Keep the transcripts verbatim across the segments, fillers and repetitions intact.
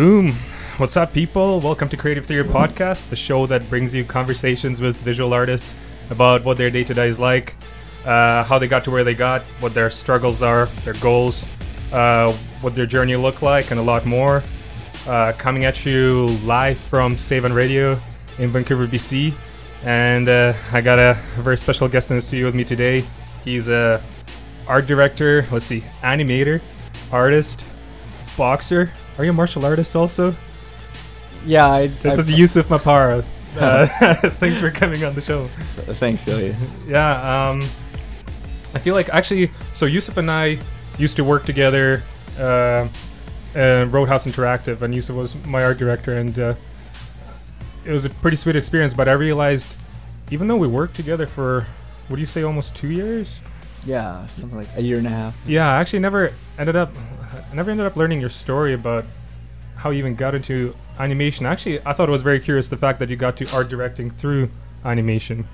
Boom. What's up, people? Welcome to Creative Theory Podcast, the show that brings you conversations with visual artists about what their day-to-day is like, uh, how they got to where they got, what their struggles are, their goals, uh, what their journey looked like, and a lot more. Uh, coming at you live from Save On Radio in Vancouver, B C. And uh, I got a very special guest in the studio with me today. He's a art director, let's see, animator, artist, boxer. Are you a martial artist also? Yeah. I, this I, is I, Yusuf Mapara. Uh, thanks for coming on the show. Thanks, Ilya. Yeah. Um, I feel like actually, so Yusuf and I used to work together uh, at Roadhouse Interactive, and Yusuf was my art director, and uh, it was a pretty sweet experience. But I realized, even though we worked together for, what do you say, almost two years? Yeah, something like a year and a half. Yeah, I actually never ended up, I never ended up learning your story about how you even got into animation. Actually, I thought it was very curious, the fact that you got to art directing through animation.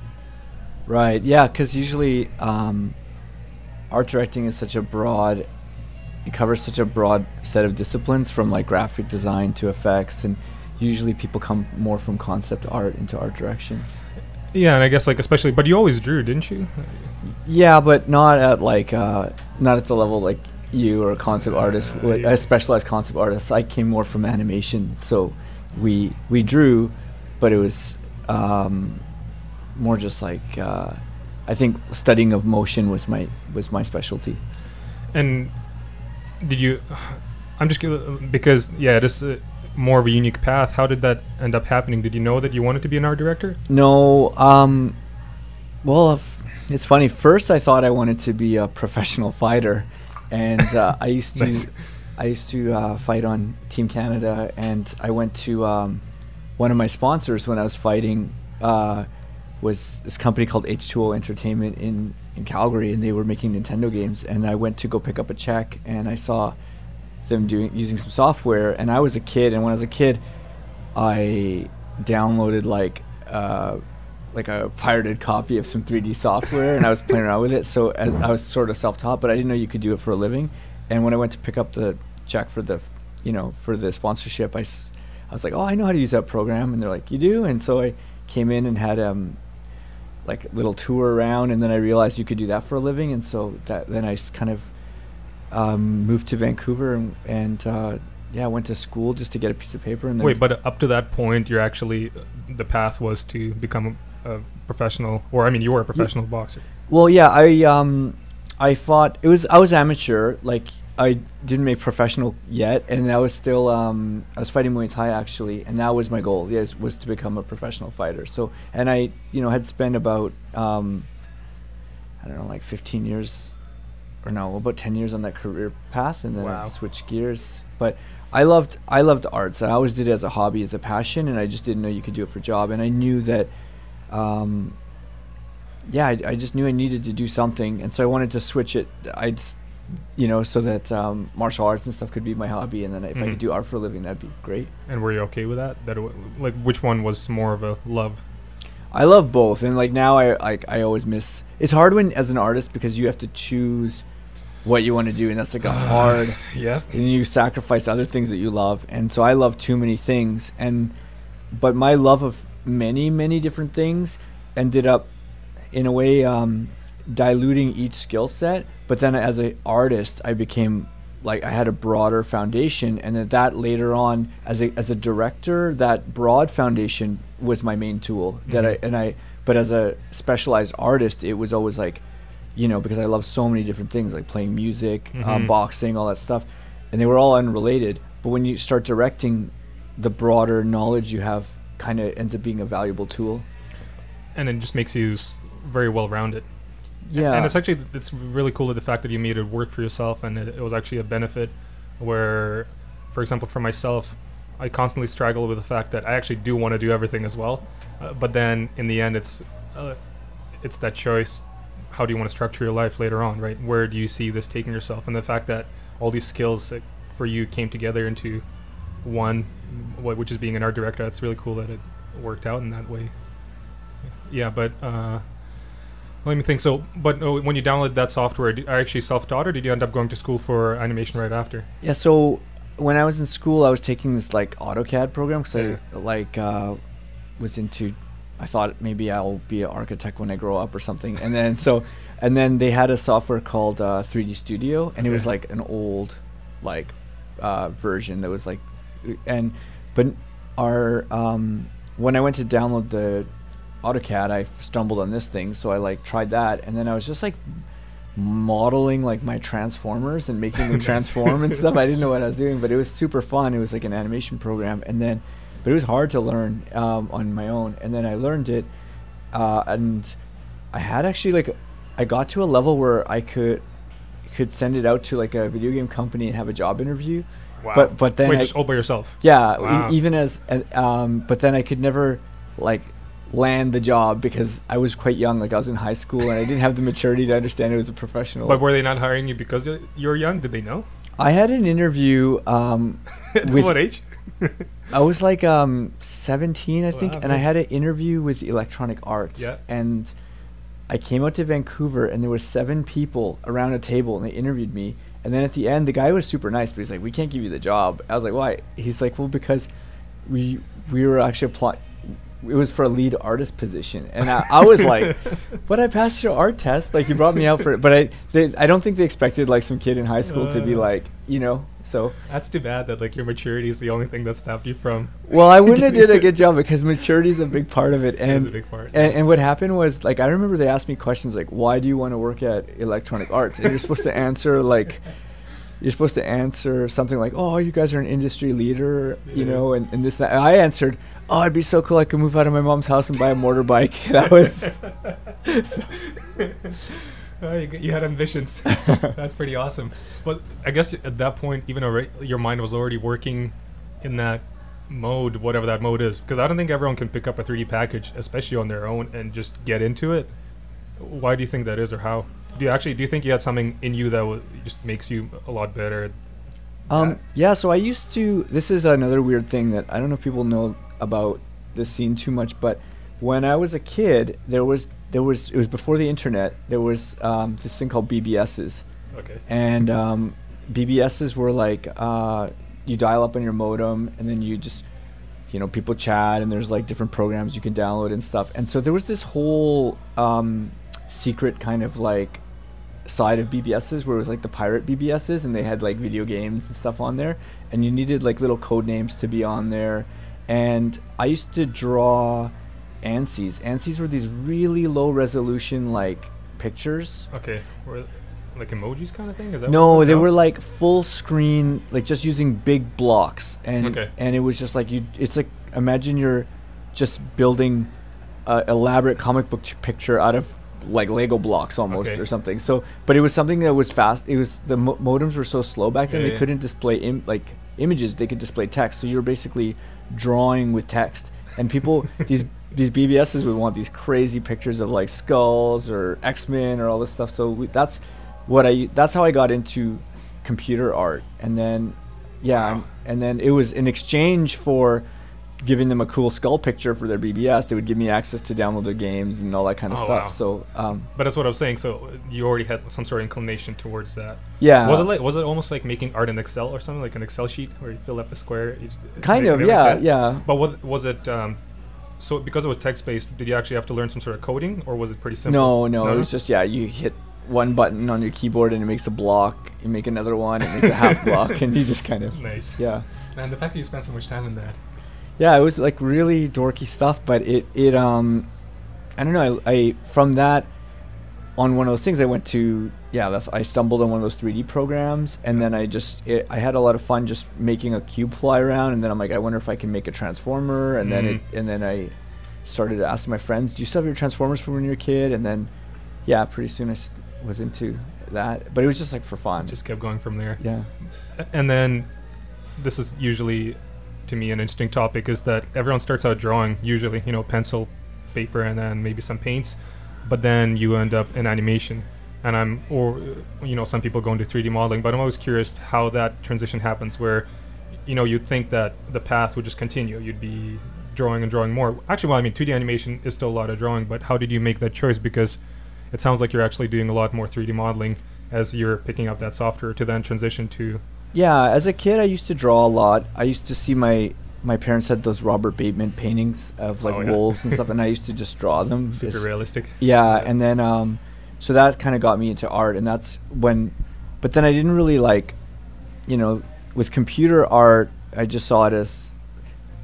Right, yeah, because usually um, art directing is such a broad, it covers such a broad set of disciplines, from like graphic design to effects, and usually people come more from concept art into art direction. Yeah, and I guess like especially, but you always drew, didn't you? Yeah, but not at like, uh, not at the level like you or a concept uh, artist, uh, yeah. A specialized concept artist. I came more from animation, so we we drew, but it was um, more just like uh, I think studying of motion was my was my specialty. And did you? I'm just kidding, because yeah, this. Uh, more of a unique path. How did that end up happening? Did you know that you wanted to be an art director? No. Um, well, f- it's funny. First, I thought I wanted to be a professional fighter, and uh, I used to, nice. I used to uh, fight on Team Canada, and I went to um, one of my sponsors when I was fighting uh, was this company called H two O Entertainment in in Calgary, and they were making Nintendo games, and I went to go pick up a check, and I saw them doing using some software, and I was a kid, and when I was a kid I downloaded like uh, like a pirated copy of some three D software, and I was playing around with it, so I, I was sort of self-taught, but I didn't know you could do it for a living. And when I went to pick up the check for the you know for the sponsorship, I, s- I was like, oh, I know how to use that program, and they're like, you do? And so I came in and had um like a little tour around, and then I realized you could do that for a living, and so that then I s- kind of Um, moved to Vancouver, and, and uh, yeah, went to school just to get a piece of paper. And then wait, but uh, up to that point, you're actually uh, the path was to become a, a professional, or I mean, you were a professional yeah. boxer. Well, yeah, I um, I fought. It was I was amateur, like I didn't make professional yet, and I was still um, I was fighting Muay Thai actually, and that was my goal. Yes, yeah, was to become a professional fighter. So, and I, you know, had spent about um, I don't know, like fifteen years. Or no, about ten years on that career path, and then wow. I switched gears. But I loved I loved arts. I always did it as a hobby, as a passion, and I just didn't know you could do it for a job. And I knew that, um, yeah, I, I just knew I needed to do something, and so I wanted to switch it. I'd, you know, so that um, martial arts and stuff could be my hobby, and then if mm-hmm. I could do art for a living, that'd be great. And were you okay with that? That w- like, which one was more of a love? I love both, and like now I like I always miss. It's hard when as an artist, because you have to choose what you want to do, and that's like a hard yeah and you sacrifice other things that you love. And so I love too many things, and but my love of many many different things ended up in a way um diluting each skill set. But then as an artist, I became like I had a broader foundation, and that, that later on as a as a director, that broad foundation was my main tool. Mm-hmm. that I and I But as a specialized artist, it was always like, you know, because I love so many different things, like playing music, mm-hmm. um, boxing, all that stuff. And they were all unrelated. But when you start directing, the broader knowledge you have kind of ends up being a valuable tool. And it just makes you s- very well-rounded. Yeah. And it's actually, it's really cool that the fact that you made it work for yourself, and it, it was actually a benefit where, for example, for myself, I constantly struggle with the fact that I actually do want to do everything as well. Uh, but then in the end, it's uh, it's that choice. How do you want to structure your life later on, right? Where do you see this taking yourself? And the fact that all these skills that for you came together into one, wh- which is being an art director, it's really cool that it worked out in that way. Yeah, but uh, let me think. So, but uh, when you downloaded that software, did, are you actually self-taught, or did you end up going to school for animation right after? Yeah, so when I was in school, I was taking this like AutoCAD program because yeah. I like uh, was into. I thought maybe I'll be an architect when I grow up or something, and then so, and then they had a software called uh, three D Studio, and okay. it was like an old, like, uh, version that was like, and but our um, when I went to download the AutoCAD, I stumbled on this thing, so I like tried that, and then I was just like modeling like my Transformers and making them transform and stuff. I didn't know what I was doing, but it was super fun. It was like an animation program, and then. But it was hard to learn um, on my own, and then I learned it, uh, and I had actually like, I got to a level where I could, could send it out to like a video game company and have a job interview. Wow. But but then Wait, I, just all by yourself. Yeah, wow. e even as, uh, um, but then I could never like land the job because I was quite young. Like I was in high school and I didn't have the maturity to understand it was a professional. But were they not hiring you because you're young? Did they know? I had an interview. Um, At with what age? I was like um, seventeen, I think, wow, and nice. I had an interview with Electronic Arts, yeah. and I came out to Vancouver, and there were seven people around a table, and they interviewed me, and then at the end, the guy was super nice, but he's like, we can't give you the job. I was like, why? He's like, well, because we we were actually applying, it was for a lead artist position, and I, I was like, but I passed your art test, like, you brought me out for it, but I, they, I don't think they expected, like, some kid in high school uh. to be like, you know, so that's too bad that like your maturity is the only thing that stopped you from. Well, I wouldn't have did a good job because maturity is a big part of it, and it is a big part. And, and what happened was like I remember they asked me questions like, "Why do you want to work at Electronic Arts?" And you're supposed to answer like, you're supposed to answer something like, "Oh, you guys are an industry leader, yeah. you know," and, and this. That. And I answered, "Oh, it'd be so cool. I could move out of my mom's house and buy a motorbike." That was. So Uh, you, you had ambitions. That's pretty awesome. But I guess at that point, even already, your mind was already working in that mode, whatever that mode is. Because I don't think everyone can pick up a three D package, especially on their own, and just get into it. Why do you think that is, or how? Do you actually do you think you had something in you that w just makes you a lot better? At um, that? Yeah. So I used to. This is another weird thing that I don't know if people know about this scene too much, but when I was a kid, there was. There was it was before the internet. There was um, this thing called B B Ss, okay. and um, B B Ss were like uh, you dial up on your modem, and then you just, you know, people chat, and there's like different programs you can download and stuff. And so there was this whole um, secret kind of like side of B B Ss where it was like the pirate B B Ss, and they had like video games and stuff on there, and you needed like little code names to be on there. And I used to draw. ANSIs. ANSIs were these really low resolution like pictures. Okay, were like emojis kind of thing? Is that no, they were like full screen, like just using big blocks, and okay. and it was just like you. It's like imagine you're just building an elaborate comic book picture out of like Lego blocks almost okay. or something. So, but it was something that was fast. It was the mo modems were so slow back then yeah, they yeah. couldn't display im like images. They could display text. So you're basically drawing with text, and people these. These B B Ss would want these crazy pictures of like skulls or X-Men or all this stuff. So we, that's what I. That's how I got into computer art, and then, yeah, wow. and then it was in exchange for giving them a cool skull picture for their B B S. They would give me access to download their games and all that kind of oh, stuff. Wow. So, um, but that's what I was saying. So you already had some sort of inclination towards that. Yeah. Was it, like, was it almost like making art in Excel or something, like an Excel sheet where you fill up a square? Kind of. Yeah. Set? Yeah. But what was it? Um, So because it was text-based, did you actually have to learn some sort of coding, or was it pretty simple? No, no, no, it was just, yeah, you hit one button on your keyboard and it makes a block, you make another one, it makes a half block, and you just kind of... Nice. Yeah. And the fact that you spent so much time on that. Yeah, it was like really dorky stuff, but it, it um, I don't know, I, I from that, on one of those things I went to, yeah, that's I stumbled on one of those three D programs, and then I just, it, I had a lot of fun just making a cube fly around, and then I'm like, I wonder if I can make a transformer, and mm. then it, and then I started to ask my friends, do you still have your transformers from when you were a kid? And then, yeah, pretty soon I was into that, but it was just like for fun. Just kept going from there. Yeah. And then, this is usually, to me, an interesting topic, is that everyone starts out drawing, usually, you know, pencil, paper, and then maybe some paints, but then you end up in animation. And I'm, or, you know, some people go into three D modeling, but I'm always curious how that transition happens where, you know, you'd think that the path would just continue. You'd be drawing and drawing more. Actually, well, I mean, two D animation is still a lot of drawing, but how did you make that choice? Because it sounds like you're actually doing a lot more three D modeling as you're picking up that software to then transition to Yeah, as a kid, I used to draw a lot. I used to see my my parents had those Robert Bateman paintings of like oh, yeah. wolves and stuff, and I used to just draw them. Super just, realistic. Yeah, and then um, so that kind of got me into art, and that's when. But then I didn't really like, you know, with computer art, I just saw it as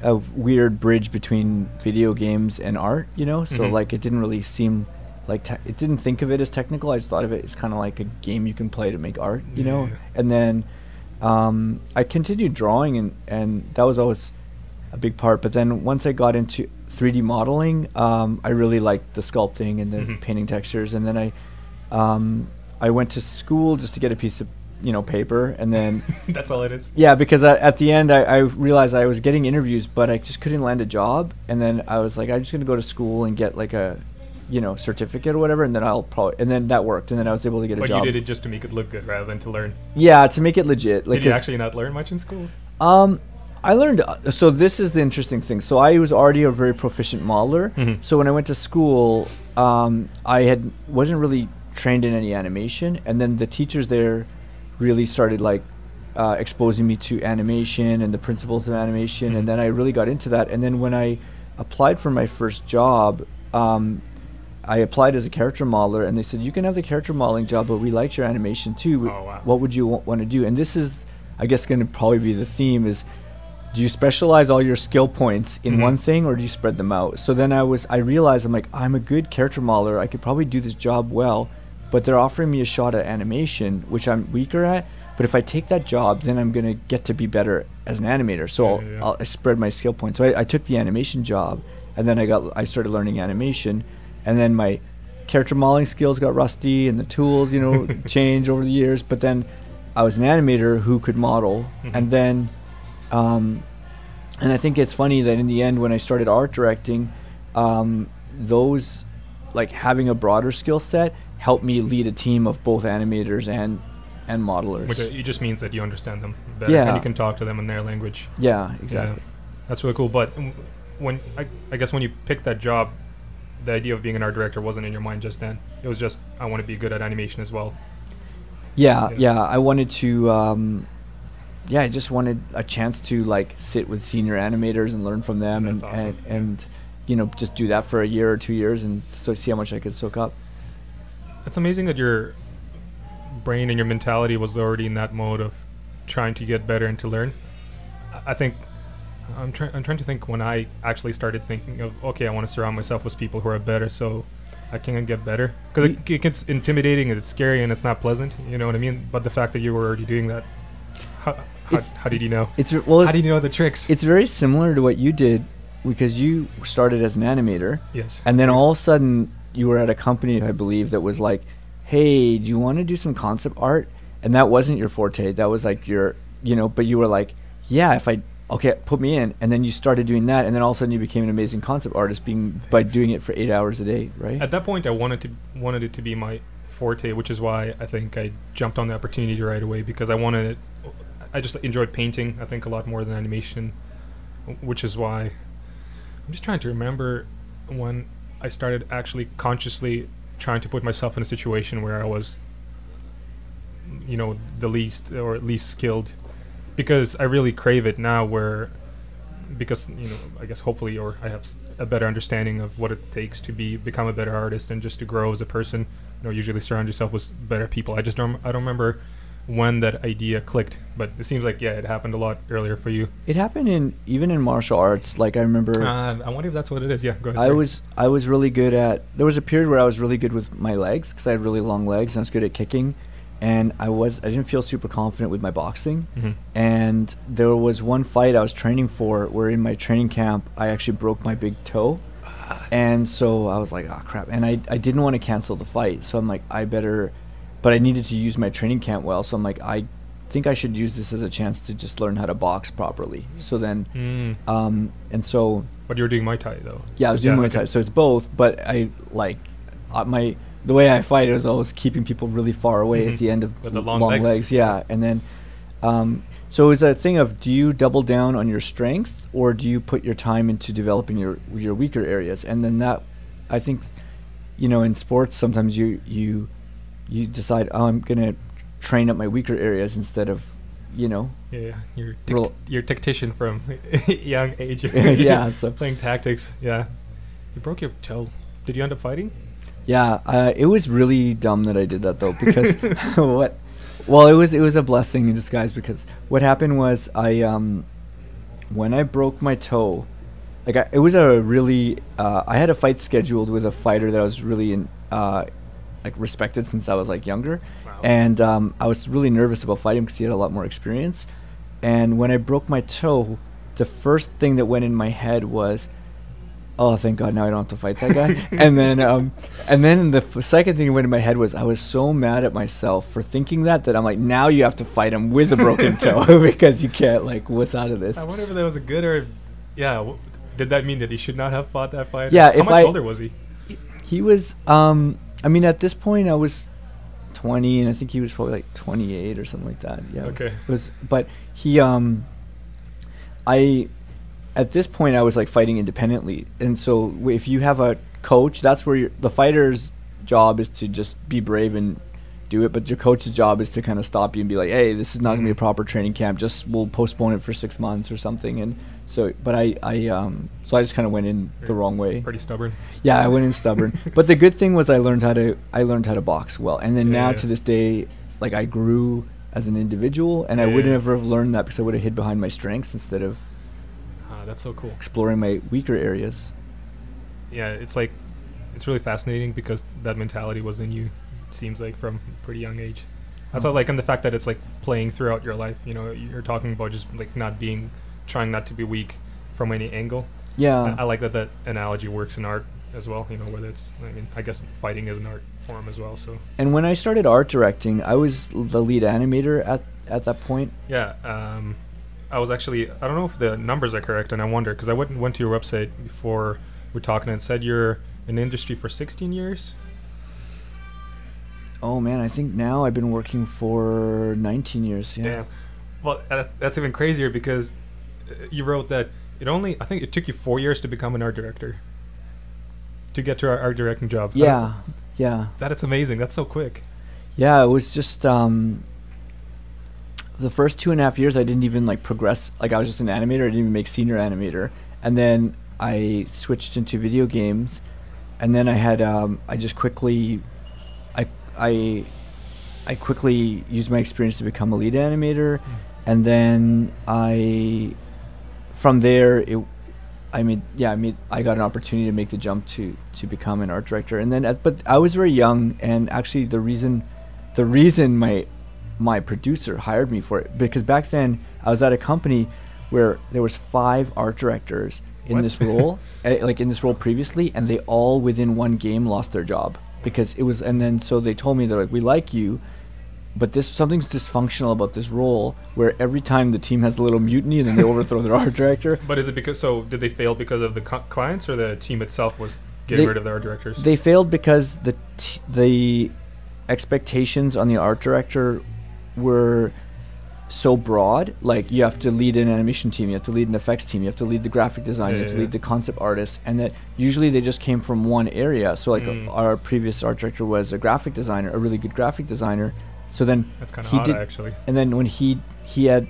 a weird bridge between video games and art, you know. So mm-hmm. like, it didn't really seem. Like te it didn't think of it as technical. I just thought of it as kind of like a game you can play to make art, you yeah. know. And then um, I continued drawing, and and that was always a big part. But then once I got into three D modeling, um, I really liked the sculpting and the mm-hmm. painting textures. And then I um, I went to school just to get a piece of you know paper, and then that's all it is. Yeah, because I, at the end I, I realized I was getting interviews, but I just couldn't land a job. And then I was like, I'm just gonna go to school and get like a you know, certificate or whatever, and then I'll probably, and then that worked, and then I was able to get a but job. But you did it just to make it look good rather than to learn. Yeah, to make it legit. Like, did you actually not learn much in school? Um, I learned, uh, so this is the interesting thing. So I was already a very proficient modeler. Mm-hmm. So when I went to school, um, I had, wasn't really trained in any animation, and then the teachers there really started, like, uh, exposing me to animation and the principles of animation, mm-hmm. and then I really got into that, and then when I applied for my first job, um, I applied as a character modeler, and they said, you can have the character modeling job, but we liked your animation too. Oh, wow. What would you wa want to do? And this is, I guess, going to probably be the theme is, do you specialize all your skill points in mm-hmm. one thing, or do you spread them out? So then I was, I realized, I'm like, I'm a good character modeler. I could probably do this job well, but they're offering me a shot at animation, which I'm weaker at. But if I take that job, then I'm going to get to be better as an animator. So yeah, yeah, yeah. I'll, I spread my skill points. So I, I took the animation job, and then I got, I started learning animation. And then my character modeling skills got rusty, and the tools, you know, changed over the years. But then I was an animator who could model. Mm-hmm. And then, um, and I think it's funny that in the end, when I started art directing, um, those, like, having a broader skill set helped me lead a team of both animators and and modelers. Which uh, it just means that you understand them better, yeah. and you can talk to them in their language. Yeah, exactly. Yeah. That's really cool. But when I, I guess when you picked that job, the idea of being an art director wasn't in your mind just then. It was just, I want to be good at animation as well. Yeah, yeah. yeah I wanted to, um, yeah, I just wanted a chance to like sit with senior animators and learn from them, and, awesome. and, and you know, just do that for a year or two years and so see how much I could soak up. It's amazing that your brain and your mentality was already in that mode of trying to get better and to learn. I think I'm trying. I'm trying to think when I actually started thinking of, okay, I want to surround myself with people who are better, so I can get better. Because it, it gets intimidating and it's scary and it's not pleasant. You know what I mean? But the fact that you were already doing that, how, how, how did you know? It's well. How did you know the tricks? It's very similar to what you did, because you started as an animator. Yes. And then all of a sudden you were at a company, I believe, that was like, "Hey, do you want to do some concept art?" And that wasn't your forte. That was like your, you know. But you were like, "Yeah, if I." Okay, put me in, and then you started doing that, and then all of a sudden you became an amazing concept artist being Thanks. by doing it for eight hours a day, right? At that point, I wanted to wanted it to be my forte, which is why I think I jumped on the opportunity right away, because I wanted, I just enjoyed painting, I think, a lot more than animation, which is why I'm just trying to remember when I started actually consciously trying to put myself in a situation where I was, you know, the least or at least skilled. Because I really crave it now, where, because, you know, I guess hopefully, or I have a better understanding of what it takes to be become a better artist and just to grow as a person. You know, usually surround yourself with better people. I just don't, I don't remember when that idea clicked, but it seems like, yeah, it happened a lot earlier for you. It happened in, even in martial arts, like I remember. Uh, I wonder if that's what it is. Yeah, go ahead. I sorry. was, I was really good at, there was a period where I was really good with my legs, because I had really long legs, and I was good at kicking. And I was I didn't feel super confident with my boxing. Mm-hmm. And there was one fight I was training for where in my training camp I actually broke my big toe. And so I was like, oh crap. And I, I didn't want to cancel the fight. So I'm like, I better, but I needed to use my training camp well. So I'm like, I think I should use this as a chance to just learn how to box properly. So then, mm. um, and so. But you were doing Muay Thai though. Yeah, I was doing yeah, Muay Thai. Okay. So it's both, but I like uh, my, the way I fight is always keeping people really far away mm-hmm. at the end of the long, long legs. legs. Yeah, and then, um, so it was a thing of, do you double down on your strength, or do you put your time into developing your your weaker areas? And then that, I think, you know, in sports sometimes you you you decide, oh, I'm gonna train up my weaker areas instead of you know. Yeah, your tic- your tactician from young age. Yeah, so playing tactics. Yeah, you broke your toe. Did you end up fighting? Yeah, uh, it was really dumb that I did that though, because what? Well, it was it was a blessing in disguise, because what happened was I um, when I broke my toe, like I, it was a really uh, I had a fight scheduled with a fighter that I was really in, uh, like respected since I was like younger. Wow. And um, I was really nervous about fighting because he had a lot more experience. And when I broke my toe, the first thing that went in my head was, oh, thank God, now I don't have to fight that guy. And then um, and then the f- second thing that went in my head was I was so mad at myself for thinking that, that I'm like, now you have to fight him with a broken toe because you can't, like, what's out of this? I wonder if that was a good or, yeah, w- did that mean that he should not have fought that fight? Yeah, How if much I, older was he? He was, um, I mean, at this point I was twenty, and I think he was probably like twenty-eight or something like that. Yeah. Okay. It was, it was, but he, um, I... at this point I was like fighting independently, and so w- if you have a coach, that's where the fighter's job is to just be brave and do it, but your coach's job is to kind of stop you and be like, hey, this is not gonna be a proper training camp, just we'll postpone it for six months or something. And so but I, I um so I just kind of went in You're the wrong way. Pretty stubborn. Yeah, I went in stubborn. But the good thing was I learned how to I learned how to box well, and then yeah, now yeah. to this day, like, I grew as an individual, and yeah, I would yeah. never have learned that because I would have hid behind my strengths instead of that's so cool. exploring my weaker areas. Yeah, it's like, it's really fascinating because that mentality was in you, it seems like, from a pretty young age. That's oh. all, like, and the fact that it's like playing throughout your life, you know, you're talking about just like not being, trying not to be weak from any angle. Yeah. And I like that that analogy works in art as well, you know, whether it's, I mean, I guess fighting is an art form as well, so. And when I started art directing, I was the lead animator at, at that point. Yeah, um... I was actually, I don't know if the numbers are correct, and I wonder, because I went, went to your website before we were talking and it said you're in the industry for sixteen years. Oh man, I think now I've been working for nineteen years. Yeah. Damn. Well, uh, that's even crazier because you wrote that it only, I think it took you four years to become an art director, to get to our art directing job. Yeah, that, yeah. That it's amazing, that's so quick. Yeah, it was just, um... the first two and a half years I didn't even like progress, like I was just an animator, I didn't even make senior animator, and then I switched into video games, and then I had um, I just quickly I I I quickly used my experience to become a lead animator, mm. and then I from there it I made yeah I made I got an opportunity to make the jump to to become an art director. And then at, but I was very young, and actually the reason the reason my my producer hired me for it, because back then I was at a company where there was five art directors in what? this role uh, like in this role previously, and they all within one game lost their job because it was, and then so they told me, they're like, we like you, but this something's dysfunctional about this role where every time the team has a little mutiny and then they overthrow their art director. But is it because, so did they fail because of the co- clients, or the team itself was getting they, rid of the art directors? They failed because the t- the expectations on the art director were so broad, like you have to lead an animation team, you have to lead an effects team, you have to lead the graphic design, yeah, you have to yeah. lead the concept artists, and that usually they just came from one area. So like mm. a, our previous art director was a graphic designer, a really good graphic designer. So then that's kind of odd, actually. And then when he he had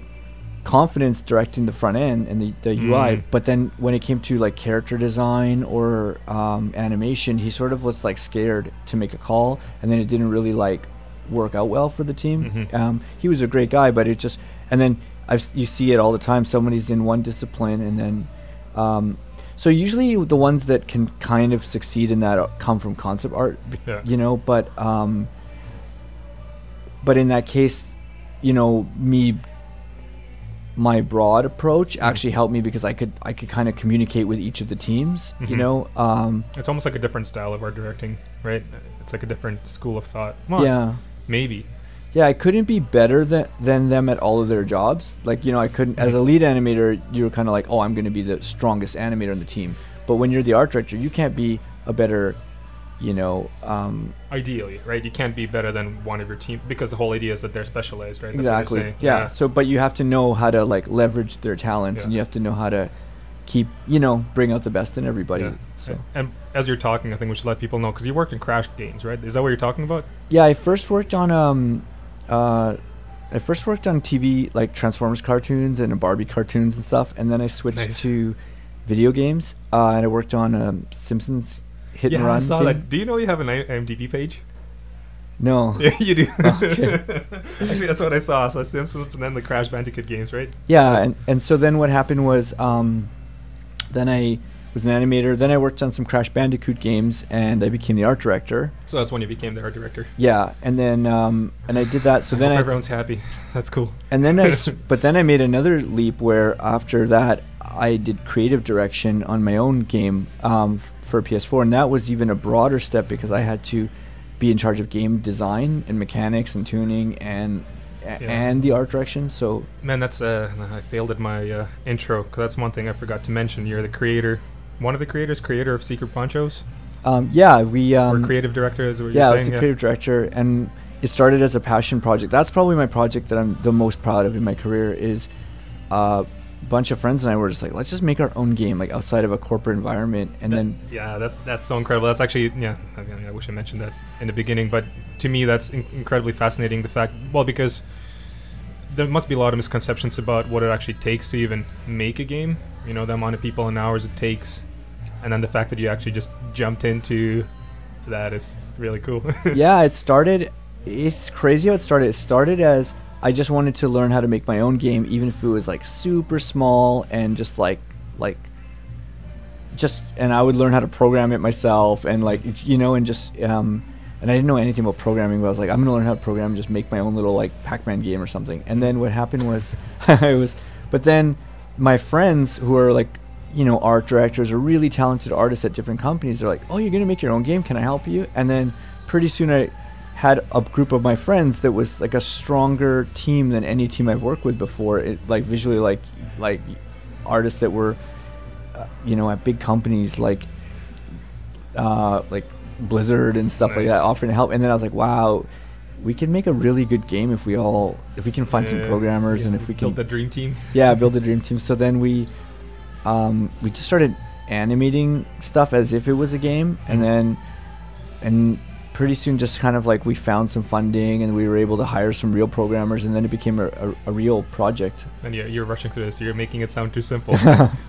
confidence directing the front end and the, the mm. U I, but then when it came to like character design or um, animation, he sort of was like scared to make a call, and then it didn't really like work out well for the team. Mm-hmm. Um, he was a great guy, but it just, and then I've, you see it all the time. Somebody's in one discipline, and then um, so usually the ones that can kind of succeed in that uh, come from concept art, yeah. you know. But um, but in that case, you know, me, my broad approach mm-hmm. actually helped me because I could I could kind of communicate with each of the teams, mm-hmm. you know. Um, it's almost like a different style of art directing, right? It's like a different school of thought. Come on. Yeah. Maybe. Yeah, I couldn't be better than than them at all of their jobs. Like, you know, I couldn't, as a lead animator, you're kind of like, oh, I'm going to be the strongest animator on the team. But when you're the art director, you can't be a better, you know... Um, Ideally, right? You can't be better than one of your team, because the whole idea is that they're specialized, right? That's exactly. What you're saying. Yeah. yeah. So, but you have to know how to, like, leverage their talents, yeah. and you have to know how to keep, you know, bring out the best in everybody. Yeah. So. And as you're talking, I think we should let people know, because you worked in Crash games, right? Is that what you're talking about? Yeah, I first worked on um, uh, I first worked on T V, like Transformers cartoons and Barbie cartoons and stuff, and then I switched nice. to video games, uh, and I worked on um, Simpsons Hit yeah, and Run. Yeah, I saw game. that. Do you know you have an IMDb page? No. Yeah, you do. Oh, okay. Actually, that's what I saw. So Simpsons and then the Crash Bandicoot games, right? Yeah, and, and so then what happened was um, then I was an animator. Then I worked on some Crash Bandicoot games, and I became the art director. So that's when you became the art director. Yeah, and then um, and I did that. So I then hope I, everyone's happy. That's cool. And then I, s- but then I made another leap where after that I did creative direction on my own game um, f- for P S four, and that was even a broader step because I had to be in charge of game design and mechanics and tuning and a- yeah. and the art direction. So man, that's uh, I failed at my uh, intro because that's one thing I forgot to mention. You're the creator, one of the creators, creator of Secret Ponchos. Um, yeah, we um, or creative director is what you're yeah, saying. Yeah, I was the yeah. creative director, and it started as a passion project. That's probably my project that I'm the most proud of in my career. Is uh, bunch of friends and I were just like, let's just make our own game, like outside of a corporate environment. And that, then yeah that that's so incredible. That's actually yeah I, mean, I wish I mentioned that in the beginning, but to me that's in- incredibly fascinating, the fact, well, because there must be a lot of misconceptions about what it actually takes to even make a game, you know, the amount of people and hours it takes, and then the fact that you actually just jumped into that is really cool. Yeah, it started it's crazy how it started it started as I just wanted to learn how to make my own game, even if it was like super small and just like, like, just, and I would learn how to program it myself and like, you know, and just, um, and I didn't know anything about programming, but I was like, I'm gonna learn how to program and just make my own little like Pac-Man game or something. And then what happened was, I was, but then my friends who are like, you know, art directors or really talented artists at different companies, they're like, oh, you're gonna make your own game, can I help you? And then pretty soon I had a group of my friends that was like a stronger team than any team I've worked with before, it, like visually, like like artists that were uh, you know, at big companies like uh, like Blizzard and stuff nice. like that, offering help. And then I was like, wow, we can make a really good game if we all if we can find yeah, some programmers yeah, and if we build can build the dream team. Yeah, build the dream team. So then we um, we just started animating stuff as if it was a game, mm-hmm. and then and pretty soon just kind of like we found some funding and we were able to hire some real programmers, and then it became a, a, a real project. And yeah, you're rushing through this, so you're making it sound too simple.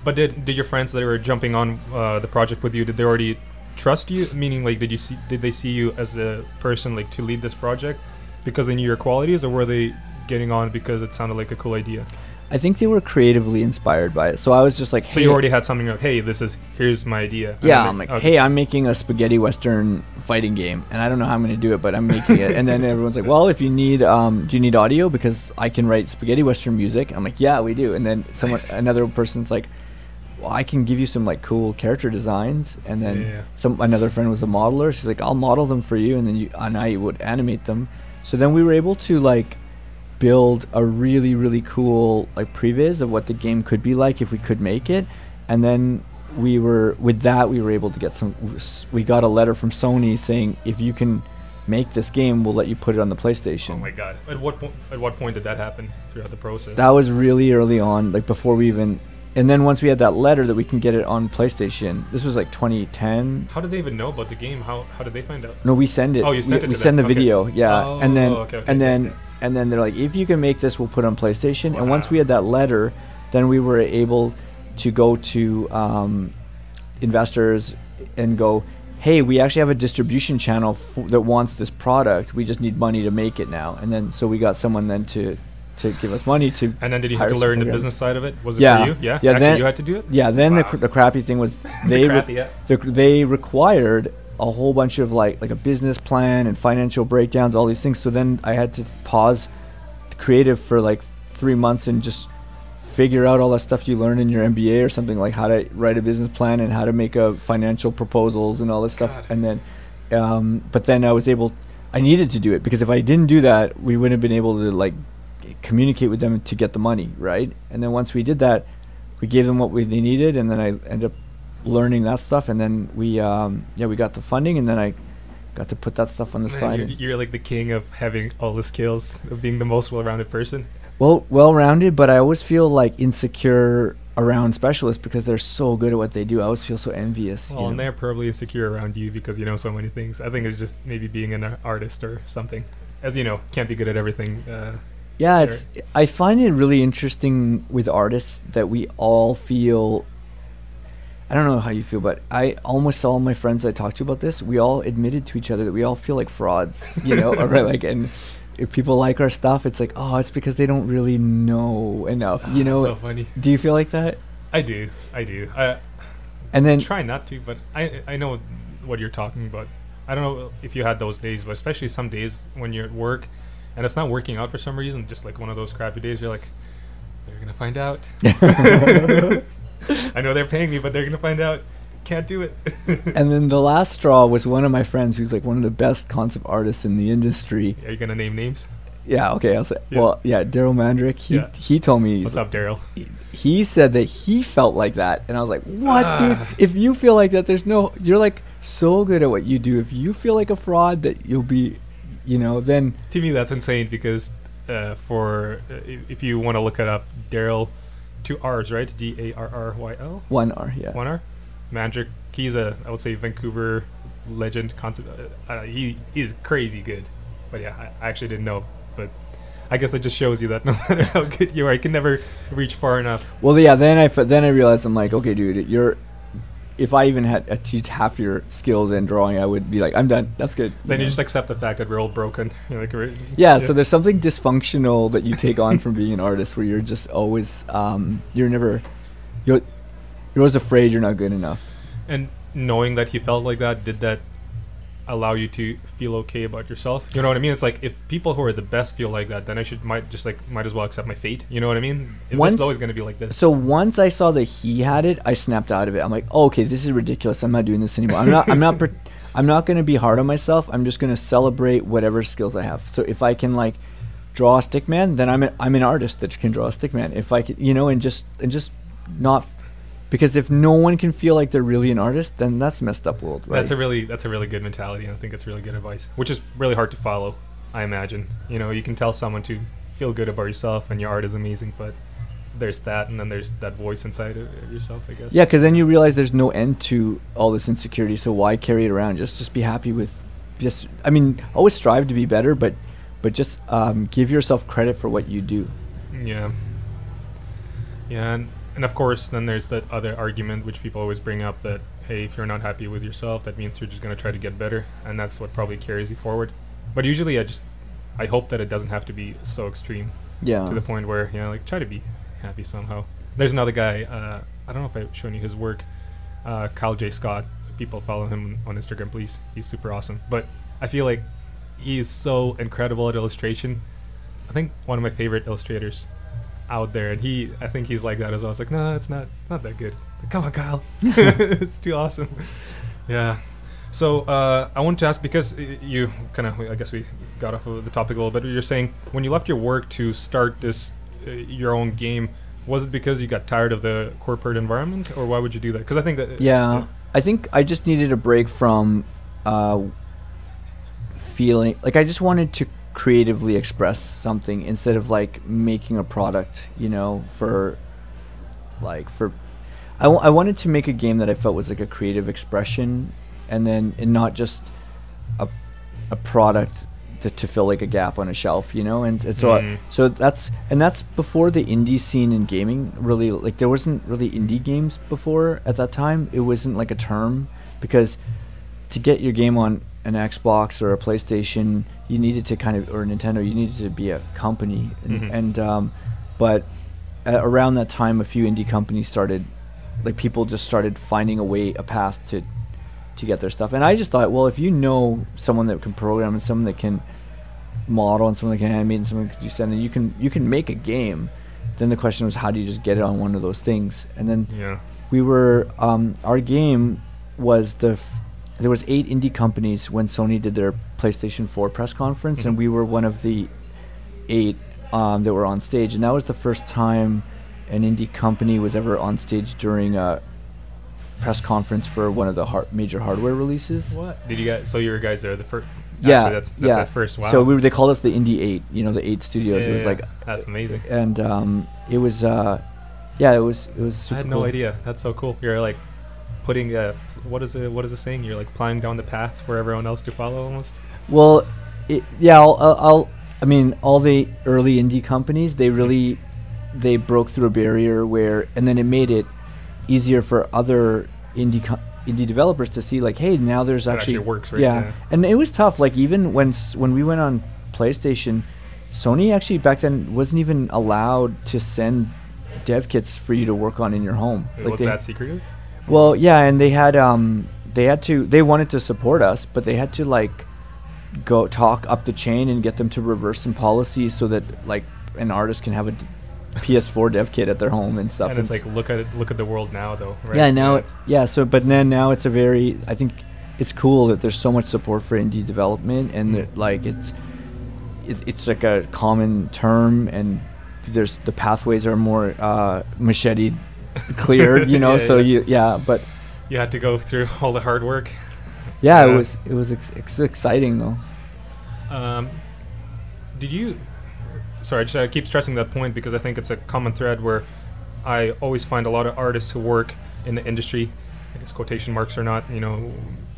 But did did your friends that were jumping on uh, the project with you, did they already trust you? Meaning, like, did you see did they see you as a person like to lead this project because they knew your qualities, or were they getting on because it sounded like a cool idea? I think they were creatively inspired by it. So I was just like, hey. So you already had something like, hey, this is, here's my idea. Yeah, I'm like, okay. Hey, I'm making a spaghetti Western fighting game, and I don't know how I'm going to do it, but I'm making it. And then everyone's like, well, if you need, um, do you need audio? Because I can write spaghetti Western music. I'm like, yeah, we do. And then someone, another person's like, well, I can give you some like cool character designs. And then yeah. some another friend was a modeler. She's like, I'll model them for you. And then you, and I would animate them. So then we were able to like, build a really really cool like previs of what the game could be like if we could make it. And then we were with that we were able to get some we got a letter from Sony saying, if you can make this game, we'll let you put it on the PlayStation. Oh my god. At what po- at what point did that happen throughout the process? That was really early on, like before we even, and then once we had that letter that we can get it on PlayStation, this was like twenty ten. How did they even know about the game? How how did they find out? No, we send it. Oh, you sent we, it to we them. Send the okay. video. Yeah. Oh, and then okay, okay, and then okay. And then they're like, if you can make this, we'll put it on PlayStation. Wow. And once we had that letter, then we were able to go to um, investors and go, hey, we actually have a distribution channel f- that wants this product. We just need money to make it now. And then so we got someone then to, to give us money to. And then did you have to learn the business side of it? Was it yeah. for you? Yeah. yeah actually, then, you had to do it? Yeah. Then wow. the, cr- the crappy thing was they the crappy, re- yeah. the, they required a whole bunch of like like a business plan and financial breakdowns, all these things. So then I had to pause creative for like three months and just figure out all that stuff you learn in your M B A or something, like how to write a business plan and how to make a financial proposals and all this God. stuff. And then, um, but then I was able, I needed to do it because if I didn't do that, we wouldn't have been able to like communicate with them to get the money, right? And then once we did that, we gave them what we they needed, and then I ended up learning that stuff, and then we um yeah we got the funding, and then I got to put that stuff on the Man, side. You're, you're like the king of having all the skills, of being the most well-rounded person. Well well-rounded, but I always feel like insecure around specialists because they're so good at what they do. I always feel so envious. Well, you know? And they're probably insecure around you because you know so many things. I think it's just maybe being an artist or something, as you know, can't be good at everything. uh Yeah, it's. I find it really interesting with artists that we all feel. I don't know how you feel, but I almost all my friends that I talked to about this, we all admitted to each other that we all feel like frauds, you know, or like, and if people like our stuff, it's like, oh, it's because they don't really know enough, you oh, know. That's so funny. Do you feel like that? I do, I do. I and then try not to, but I I know what you're talking about. I don't know if you had those days, but especially some days when you're at work and it's not working out for some reason, just like one of those crappy days, you're like, they're going to find out. I know they're paying me, but they're going to find out. Can't do it. And then the last straw was one of my friends who's like one of the best concept artists in the industry. Are you going to name names? Yeah, okay. I'll say, yeah. Well, yeah, Daryl Mandrick, he, yeah. he told me. What's up, Daryl? He, he said that he felt like that. And I was like, what, ah. dude? If you feel like that, there's no, you're like, so good at what you do. If you feel like a fraud, that you'll be, you know, then to me that's insane, because uh for uh, if you want to look it up, Daryl, two R's, right? D A R R Y L, one R, yeah, one R. Mandrick, he's a, I would say, Vancouver legend concept. Uh, he is crazy good, but yeah, I, I actually didn't know, but I guess it just shows you that no matter how good you are, you can never reach far enough. Well, yeah, then I then I realized, I'm like, okay, dude, you're. If I even had uh, teach half your skills in drawing, I would be like, I'm done. That's good. Then you, you just accept the fact that we're all broken. You're like, we're yeah, yeah. So there's something dysfunctional that you take on from being an artist, where you're just always, um, you're never, you're, you're always afraid you're not good enough. And knowing that he felt like that, did that allow you to feel okay about yourself? You know what I mean? It's like, if people who are the best feel like that, then I should might just like might as well accept my fate. You know what I mean? If once, it's always going to be like this. So once I saw that he had it, I snapped out of it. I'm like, oh, okay, this is ridiculous. I'm not doing this anymore. I'm not. I'm not. Per- I'm not going to be hard on myself. I'm just going to celebrate whatever skills I have. So if I can like draw a stick man, then I'm a, I'm an artist that can draw a stick man. If I can, you know, and just and just not. Because if no one can feel like they're really an artist, then that's a messed up world, right? That's a really that's a really good mentality, and I think it's really good advice, which is really hard to follow, I imagine. You know, you can tell someone to feel good about yourself and your art is amazing, but there's that, and then there's that voice inside of yourself, I guess. Yeah, because then you realize there's no end to all this insecurity, so why carry it around? Just just be happy with, just I mean, always strive to be better, but but just um, give yourself credit for what you do. Yeah. Yeah, and And of course, then there's that other argument which people always bring up, that, hey, if you're not happy with yourself, that means you're just going to try to get better. And that's what probably carries you forward. But usually I just, I hope that it doesn't have to be so extreme. Yeah. To the point where, you know, like, try to be happy somehow. There's another guy, uh, I don't know if I've shown you his work, uh, Kyle J. Scott. People follow him on Instagram, please. He's super awesome. But I feel like he is so incredible at illustration. I think one of my favorite illustrators out there, and he I think he's like that as well. It's like, no, it's not not that good. Like, come on, Kyle. It's too awesome. Yeah. So uh I wanted to ask, because you kind of, I guess we got off of the topic a little bit. You're saying when you left your work to start this uh, your own game, was it because you got tired of the corporate environment, or why would you do that? Because I think that yeah, yeah I think I just needed a break from uh feeling like I just wanted to creatively express something instead of like making a product, you know, for like for I, w- I wanted to make a game that I felt was like a creative expression, and then and not just a a product that to fill like a gap on a shelf, you know. And, and so mm. I, so that's and that's before the indie scene in gaming really, like there wasn't really indie games before at that time. It wasn't like a term, because to get your game on an Xbox or a PlayStation, you needed to kind of, or Nintendo, you needed to be a company. And, mm-hmm. and um, but uh, around that time, a few indie companies started, like people just started finding a way, a path to to get their stuff. And I just thought, well, if you know someone that can program and someone that can model and someone that can animate and someone that can do something, you can, you can make a game. Then the question was, how do you just get it on one of those things? And then yeah. we were, um, our game was the, f- there was eight indie companies when Sony did their PlayStation four press conference, mm-hmm. and we were one of the eight um, that were on stage, and that was the first time an indie company was ever on stage during a press conference for one of the har- major hardware releases. What did you guys? So you were guys there the first? Yeah, actually, that's, that's yeah. The first. Wow. So we were, they called us the Indie Eight. You know, the eight studios. Yeah, it was yeah, like that's amazing. And um, it was, uh, yeah, it was it was. Super I had no cool. idea. That's so cool. You're like putting a. What is it? What is the saying? You're like plying down the path for everyone else to follow, almost. Well, it, yeah, I'll, I'll, I'll. I mean, all the early indie companies, they really, they broke through a barrier where, and then it made it easier for other indie co indie developers to see, like, hey, now there's actually, actually works, right? Yeah. yeah, and it was tough. Like, even when when we went on PlayStation, Sony actually back then wasn't even allowed to send dev kits for you to work on in your home. Like, was they, that secretive? Well, yeah, and they had um they had to they wanted to support us, but they had to like go talk up the chain and get them to reverse some policies so that like an artist can have a P S four dev kit at their home and stuff. And it's and like look at it, look at the world now though, right? Yeah, now yeah, it's yeah. So, but then now it's a very, I think it's cool that there's so much support for indie development, and mm. like it's it, it's like a common term, and there's the pathways are more uh, machete cleared, you know. yeah, so yeah. you yeah, but you had to go through all the hard work. Yeah, yeah. it was it was ex ex exciting though. Um, did you? Sorry, I, just, I keep stressing that point because I think it's a common thread where I always find a lot of artists who work in the industry, I guess quotation marks or not, you know,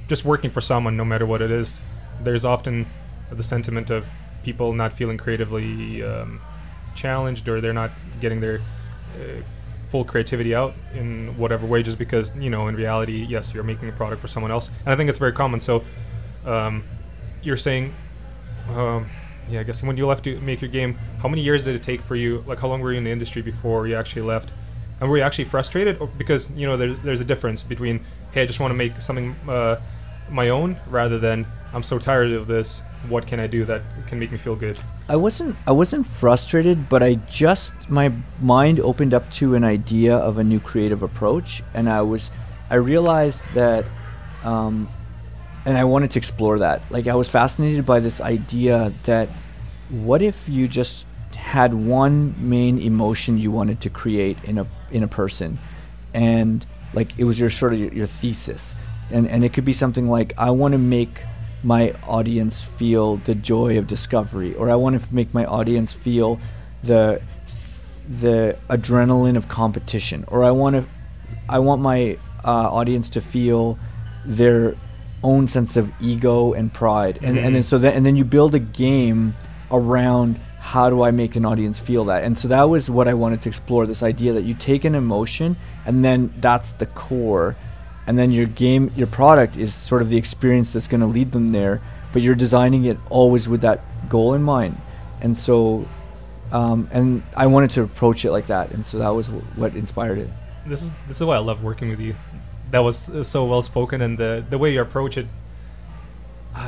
just working for someone no matter what it is. There's often the sentiment of people not feeling creatively um, challenged, or they're not getting their uh, full creativity out in whatever way, just because, you know, in reality, yes, you're making a product for someone else. And I think it's very common. So um, you're saying... Um, Yeah, I guess when you left to make your game, how many years did it take for you? Like, how long were you in the industry before you actually left? And were you actually frustrated? Or because, you know, there, there's a difference between, hey, I just want to make something uh, my own, rather than I'm so tired of this, what can I do that can make me feel good? I wasn't, I wasn't frustrated, but I just, my mind opened up to an idea of a new creative approach. And I was, I realized that, um, and I wanted to explore that. Like, I was fascinated by this idea that what if you just had one main emotion you wanted to create in a in a person, and like it was your sort of your, your thesis, and and it could be something like, I want to make my audience feel the joy of discovery, or I want to make my audience feel the the adrenaline of competition, or I want to I want my uh, audience to feel their own sense of ego and pride, and mm-hmm. and then so that, and then you build a game around how do I make an audience feel that. And so that was what I wanted to explore, this idea that you take an emotion and then that's the core, and then your game, your product is sort of the experience that's going to lead them there, but you're designing it always with that goal in mind. And so um, and I wanted to approach it like that, and so that was wh what inspired it. This is this is why I love working with you. That was uh, so well spoken, and the the way you approach it,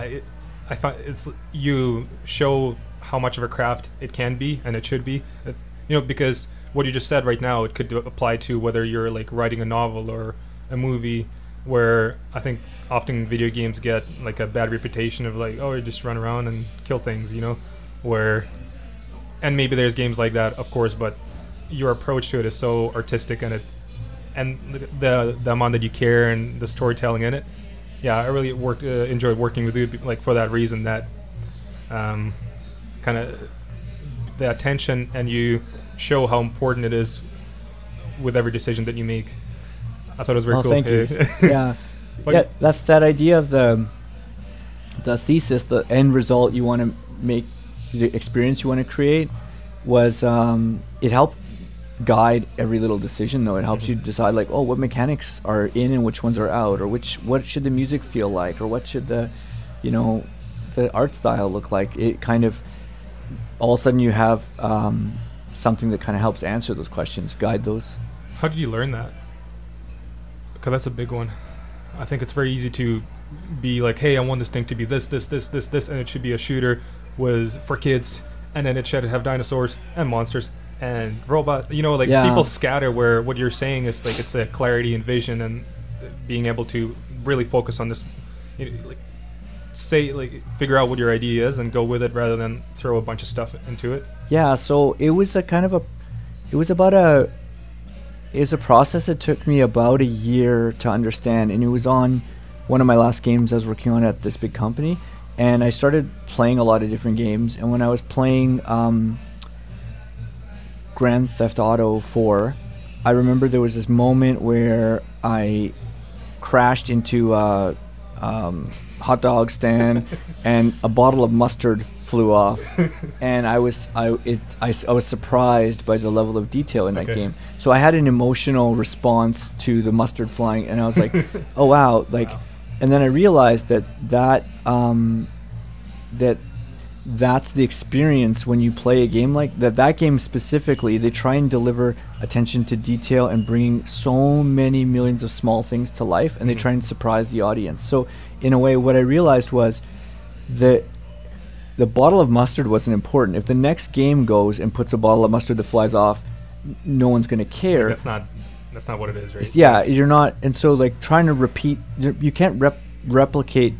I, I find it's you show how much of a craft it can be and it should be, uh, you know, because what you just said right now, it could apply to whether you're like writing a novel or a movie, where I think often video games get like a bad reputation of like, oh, you just run around and kill things, you know, where, and maybe there's games like that, of course, but your approach to it is so artistic, and it. And the the amount that you care and the storytelling in it, yeah, I really worked, uh, enjoyed working with you, like for that reason, that um, kind of the attention, and you show how important it is with every decision that you make. I thought it was very oh, cool. Thank you. yeah, like yeah, that's that idea of the the thesis, the end result you want to make, the experience you want to create, was um, it helped guide every little decision though. It helps mm-hmm. you decide like, oh, what mechanics are in and which ones are out, or which what should the music feel like, or what should the, you know, the art style look like. It kind of all of a sudden you have um, something that kind of helps answer those questions, guide those. How did you learn that? Because that's a big one. I think it's very easy to be like, hey, I want this thing to be this, this, this, this, this, and it should be a shooter was for kids, and then it should have dinosaurs and monsters and robot, you know, like yeah. people scatter, where what you're saying is like it's a clarity and vision, and being able to really focus on this, you know, like say like figure out what your idea is and go with it, rather than throw a bunch of stuff into it. Yeah, so it was a kind of a it was about a it was a process that took me about a year to understand, and it was on one of my last games I was working on at this big company, and I started playing a lot of different games. And when I was playing um Grand Theft Auto four, I remember there was this moment where I crashed into uh, um, hot dog stand, and a bottle of mustard flew off, and I was I it I, I was surprised by the level of detail in okay. that game. So I had an emotional response to the mustard flying, and I was like, oh wow, like, wow. And then I realized that that um, that that's the experience when you play a game like that. That game specifically, they try and deliver attention to detail and bringing so many millions of small things to life, and mm-hmm. they try and surprise the audience. So in a way, what I realized was that the bottle of mustard wasn't important. If the next game goes and puts a bottle of mustard that flies off, no one's going to care. Like that's not that's not what it is, right? Yeah, you're not. And so like trying to repeat, you can't rep- replicate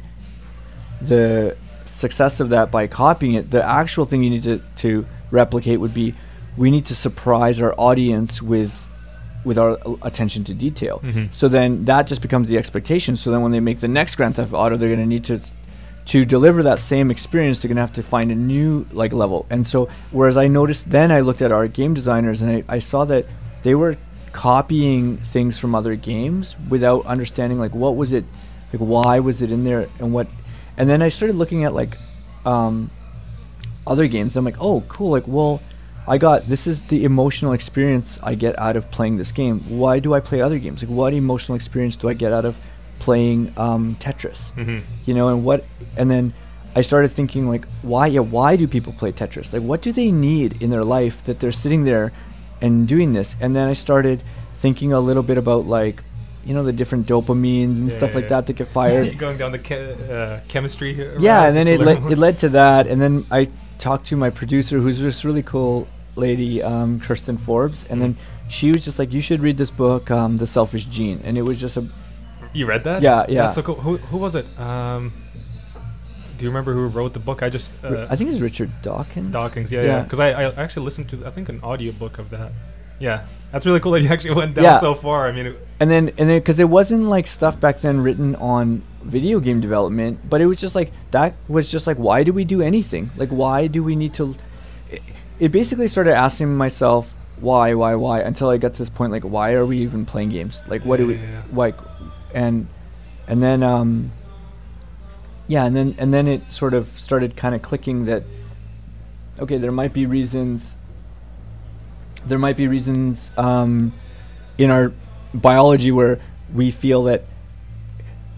the success of that by copying it. The actual thing you need to, to replicate would be, we need to surprise our audience with with our attention to detail. Mm-hmm. So then that just becomes the expectation. So then when they make the next Grand Theft Auto, they're going to need to to deliver that same experience. They're going to have to find a new like level. And so whereas I noticed then, I looked at our game designers and I, I saw that they were copying things from other games without understanding like what was it, like why was it in there, and what. And then I started looking at like um, other games. I'm like, oh, cool. Like, well, I got this is the emotional experience I get out of playing this game. Why do I play other games? Like, what emotional experience do I get out of playing um, Tetris? Mm-hmm. You know, and what? And then I started thinking like, why? Yeah, why do people play Tetris? Like, what do they need in their life that they're sitting there and doing this? And then I started thinking a little bit about like, you know, the different dopamines and yeah, stuff yeah, like yeah. that that get fired. Going down the che- uh, chemistry. Yeah, and then it led, it led to that. And then I talked to my producer, who's this really cool lady, um, Kirsten Forbes. And mm-hmm. then she was just like, you should read this book, um, The Selfish Gene. And it was just a... You read that? Yeah, yeah. That's so cool. Who, who was it? Um, do you remember who wrote the book? I just... Uh, I think it's Richard Dawkins. Dawkins, yeah, yeah. Because yeah. I, I actually listened to, I think, an audiobook of that. Yeah. That's really cool that you actually went down yeah. so far. I mean, it and then and then because it wasn't like stuff back then written on video game development, but it was just like that was just like, why do we do anything? Like, why do we need to? It, it basically started asking myself why, why, why until I got to this point like, why are we even playing games? Like, what yeah, do we yeah. like? And and then um yeah, and then and then it sort of started kind of clicking that okay, there might be reasons. There might be reasons um, in our biology where we feel that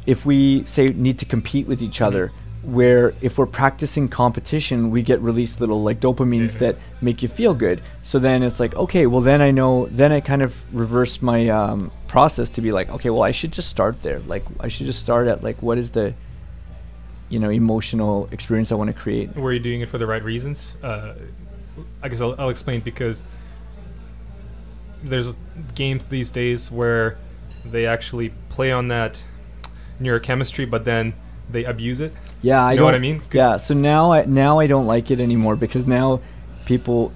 if we say need to compete with each other, where if we're practicing competition, we get released little like dopamines yeah. that make you feel good. So then it's like, okay, well then I know, then I kind of reverse my um, process to be like, okay, well I should just start there. Like I should just start at like, what is the, you know, emotional experience I want to create? Were you doing it for the right reasons? Uh, I guess I'll, I'll explain because there's games these days where they actually play on that neurochemistry, but then they abuse it. Yeah, I know what I mean. Yeah, so now I now I don't like it anymore because now people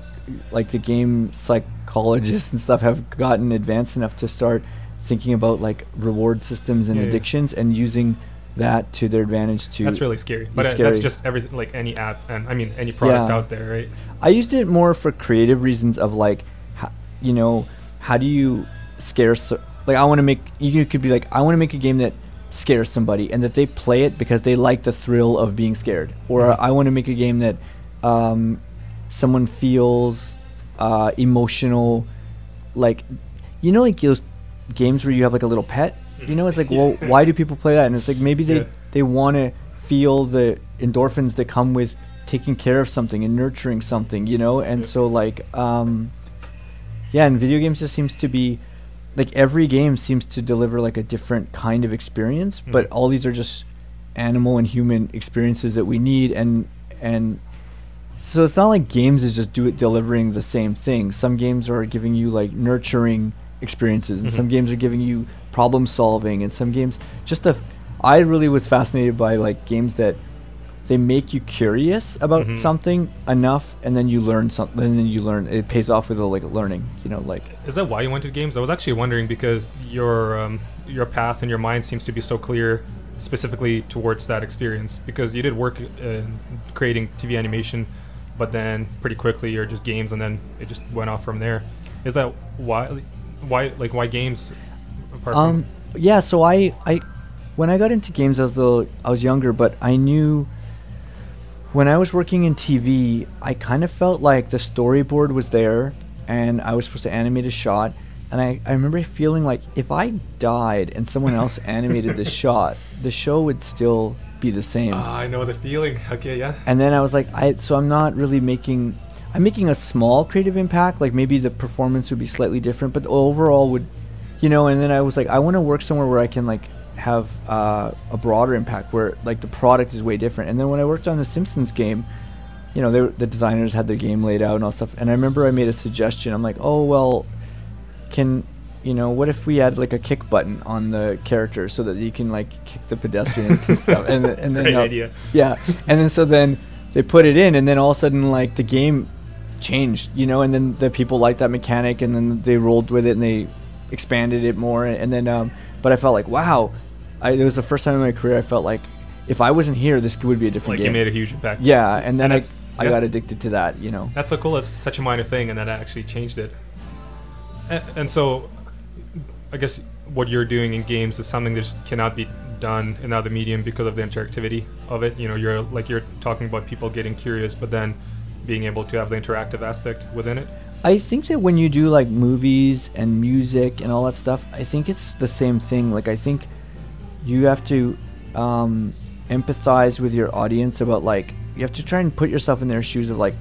like the game psychologists and stuff have gotten advanced enough to start thinking about like reward systems and yeah, addictions yeah. and using that to their advantage too. That's really scary. But scary. Uh, that's just everything, like any app and I mean any product yeah. out there, right? I used it more for creative reasons of like, you know, how do you scare so, like I want to make you could be like I want to make a game that scares somebody and that they play it because they like the thrill of being scared, or mm-hmm. I want to make a game that um, someone feels uh, emotional, like, you know, like those games where you have like a little pet, you know, it's like well why do people play that? And it's like maybe they yeah. they want to feel the endorphins that come with taking care of something and nurturing something, you know. And yeah. so like um yeah, and video games just seems to be, like every game seems to deliver like a different kind of experience, mm-hmm. but all these are just animal and human experiences that we need, and and so it's not like games is just do it delivering the same thing. Some games are giving you like nurturing experiences, and mm-hmm. some games are giving you problem solving, and some games just the. F- I really was fascinated by like games that they make you curious about mm-hmm. something enough, and then you learn something, and then you learn. It pays off with a, like learning, you know, like. Is that why you went to games? I was actually wondering because your um, your path and your mind seems to be so clear, specifically towards that experience. Because you did work uh, creating T V animation, but then pretty quickly you're just games, and then it just went off from there. Is that why? Why like why games? Apart um. From yeah. So I I when I got into games, I was little, I was younger, but I knew when I was working in T V, I kind of felt like the storyboard was there and I was supposed to animate a shot. And I, I remember feeling like if I died and someone else animated the shot, the show would still be the same. Uh, I know the feeling. Okay, yeah. And then I was like, I so I'm not really making, I'm making a small creative impact. Like maybe the performance would be slightly different, but the overall would, you know. And then I was like, I want to work somewhere where I can like have uh, a broader impact, where like the product is way different. And then when I worked on the Simpsons game, you know, they were, the designers had their game laid out and all stuff. And I remember I made a suggestion. I'm like, oh well, can you know what if we add like a kick button on the character so that you can like kick the pedestrians and stuff? And, th and then great uh, idea. Yeah, and then so then they put it in, and then all of a sudden like the game changed, you know, and then the people liked that mechanic, and then they rolled with it and they expanded it more. And then um but I felt like, wow, I, it was the first time in my career I felt like if I wasn't here, this would be a different like game. Like, it made a huge impact. Yeah, and then and I, I yeah. got addicted to that, you know. That's so cool. It's such a minor thing, and that actually changed it. And, and so, I guess what you're doing in games is something that just cannot be done in other medium because of the interactivity of it. You know, you're like you're talking about people getting curious, but then being able to have the interactive aspect within it. I think that when you do like movies and music and all that stuff, I think it's the same thing. Like, I think you have to um, empathize with your audience about, like, you have to try and put yourself in their shoes of like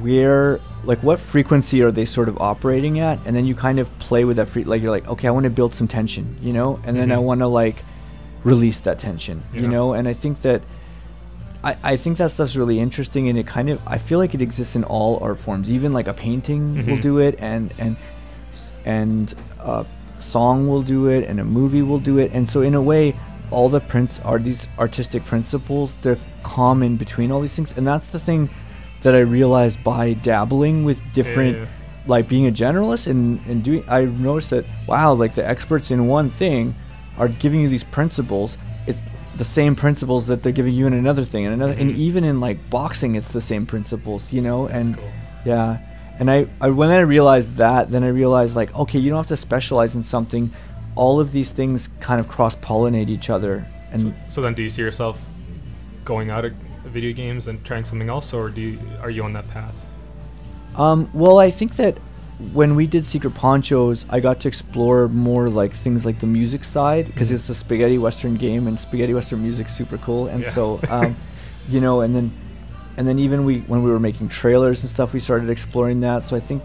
where, like what frequency are they sort of operating at, and then you kind of play with that free, like you're like, okay, I want to build some tension, you know, and mm-hmm. then I want to like release that tension, yeah. you know. And I think that I, I think that stuff's really interesting, and it kind of, I feel like it exists in all art forms. Even like a painting mm-hmm. will do it, and and and a song will do it, and a movie will do it. And so in a way, all the prints are these artistic principles. They're common between all these things, and that's the thing that I realized by dabbling with different, yeah, yeah, yeah. like being a generalist and, and doing, I noticed that, wow, like the experts in one thing are giving you these principles. It's the same principles that they're giving you in another thing and another, mm-hmm. and even in like boxing, it's the same principles, you know? That's and cool. yeah. And I, I, when I realized that, then I realized like, okay, you don't have to specialize in something. All of these things kind of cross-pollinate each other. And so, so then do you see yourself going out of video games and trying something else, or do you, are you on that path? Um, well, I think that when we did Secret Ponchos, I got to explore more like things like the music side, because mm-hmm. it's a spaghetti western game, and spaghetti western music's super cool. And yeah. so, um, you know, and then and then even we when we were making trailers and stuff, we started exploring that. So I think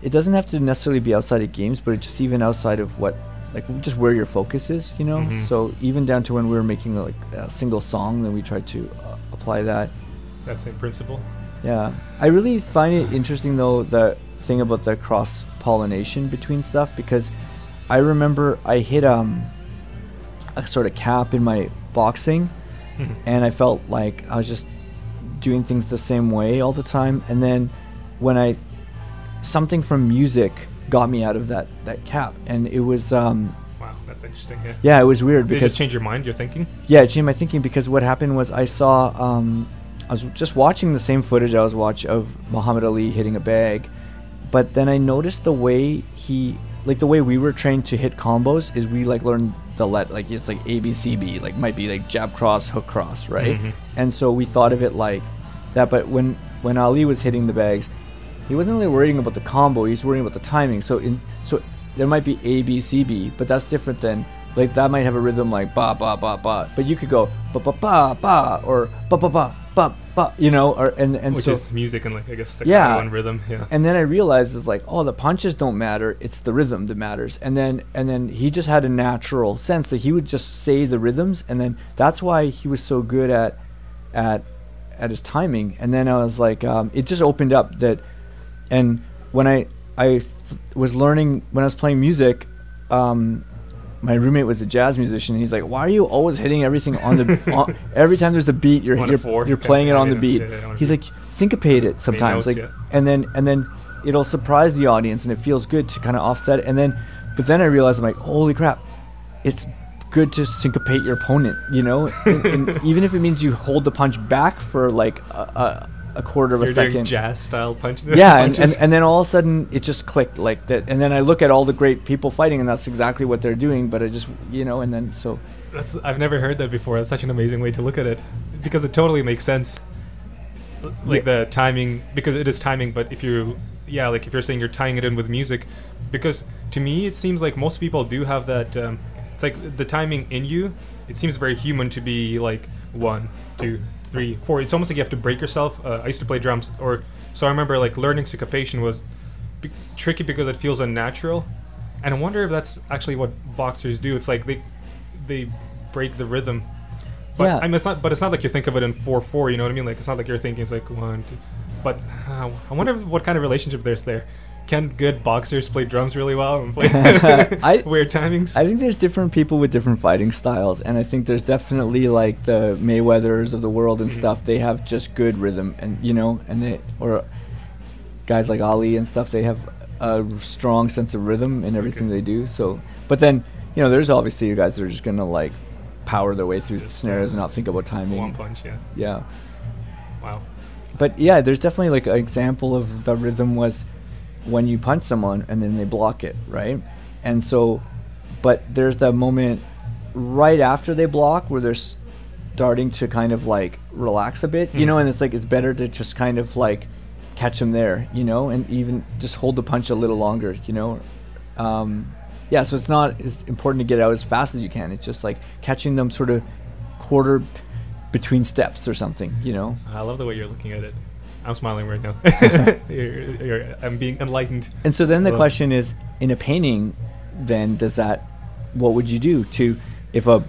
it doesn't have to necessarily be outside of games, but it's just even outside of what, like just where your focus is, you know? Mm-hmm. So even down to when we were making like a single song, then we tried to uh, apply that. That same principle. Yeah. I really find it interesting though, the thing about the cross-pollination between stuff, because I remember I hit um, a sort of cap in my boxing, mm-hmm. and I felt like I was just doing things the same way all the time. And then when I, something from music got me out of that that cap, and it was um wow, that's interesting. Yeah, yeah, it was weird. Did because you just change your mind, your thinking? Yeah, it changed my thinking, because what happened was I saw um I was just watching the same footage I was watching of Muhammad Ali hitting a bag, but then I noticed the way he, like the way we were trained to hit combos is we like learned the let like it's like A B C B, like might be like jab cross, hook cross, right? Mm-hmm. And so we thought of it like that, but when when Ali was hitting the bags, he wasn't really worrying about the combo, he's worrying about the timing. So in so there might be A, B, C, B, but that's different than, like that might have a rhythm like ba, ba, ba, ba, but you could go ba, ba, ba, ba, or ba, ba, ba, ba, ba, you know, or, and, and which so. Which is music and like, I guess, the yeah. kind of one rhythm, yeah. And then I realized it's like, oh, the punches don't matter, it's the rhythm that matters. And then, and then he just had a natural sense that he would just say the rhythms, and then that's why he was so good at, at, at his timing. And then I was like, um, it just opened up that. And when I, I th was learning, when I was playing music, um, my roommate was a jazz musician. And he's like, why are you always hitting everything on the, on, every time there's a beat, you're, you're, four, you're playing it on the beat. He's like, syncopate it sometimes. Like, and then, and then it'll surprise the audience, and it feels good to kind of offset it. And then, but then I realized, I'm like, holy crap, it's good to syncopate your opponent, you know? And, and even if it means you hold the punch back for like a, a a quarter of You're a second. Doing jazz style punch- yeah, punches. Yeah, and, and, and then all of a sudden it just clicked like that. And then I look at all the great people fighting, and that's exactly what they're doing. But I just, you know, and then so. That's I've never heard that before. That's such an amazing way to look at it, because it totally makes sense. Like yeah. the timing, because it is timing. But if you, yeah, like if you're saying you're tying it in with music, because to me it seems like most people do have that. Um, it's like the timing in you. It seems very human to be like one, two, three, four. It's almost like you have to break yourself. Uh, I used to play drums, or so I remember. Like learning syncopation was b- tricky because it feels unnatural, and I wonder if that's actually what boxers do. It's like they they break the rhythm. But yeah. I mean, it's not. But it's not like you think of it in four four. You know what I mean? Like it's not like you're thinking it's like one, two. But uh, I wonder if, what kind of relationship there's there. Can good boxers play drums really well and play I, weird timings? I think there's different people with different fighting styles, and I think there's definitely like the Mayweathers of the world and mm-hmm. stuff. They have just good rhythm, and you know, and they or guys like Ali and stuff. They have a strong sense of rhythm in everything okay. they do. So, but then you know, there's obviously you guys that are just gonna like. Power their way through Just scenarios and not think about timing. One punch, yeah. Yeah. Wow. But yeah, there's definitely like an example of the rhythm was when you punch someone and then they block it, right? And so, but there's that moment right after they block where they're starting to kind of like relax a bit, mm. you know, and it's like it's better to just kind of like catch them there, you know, and even just hold the punch a little longer, you know. Um, Yeah, so it's not as important to get out as fast as you can. It's just like catching them sort of quarter p- between steps or something, you know? I love the way you're looking at it. I'm smiling right now. you're, you're, I'm being enlightened. And so then the question is, in a painting, then does that, what would you do to, if a,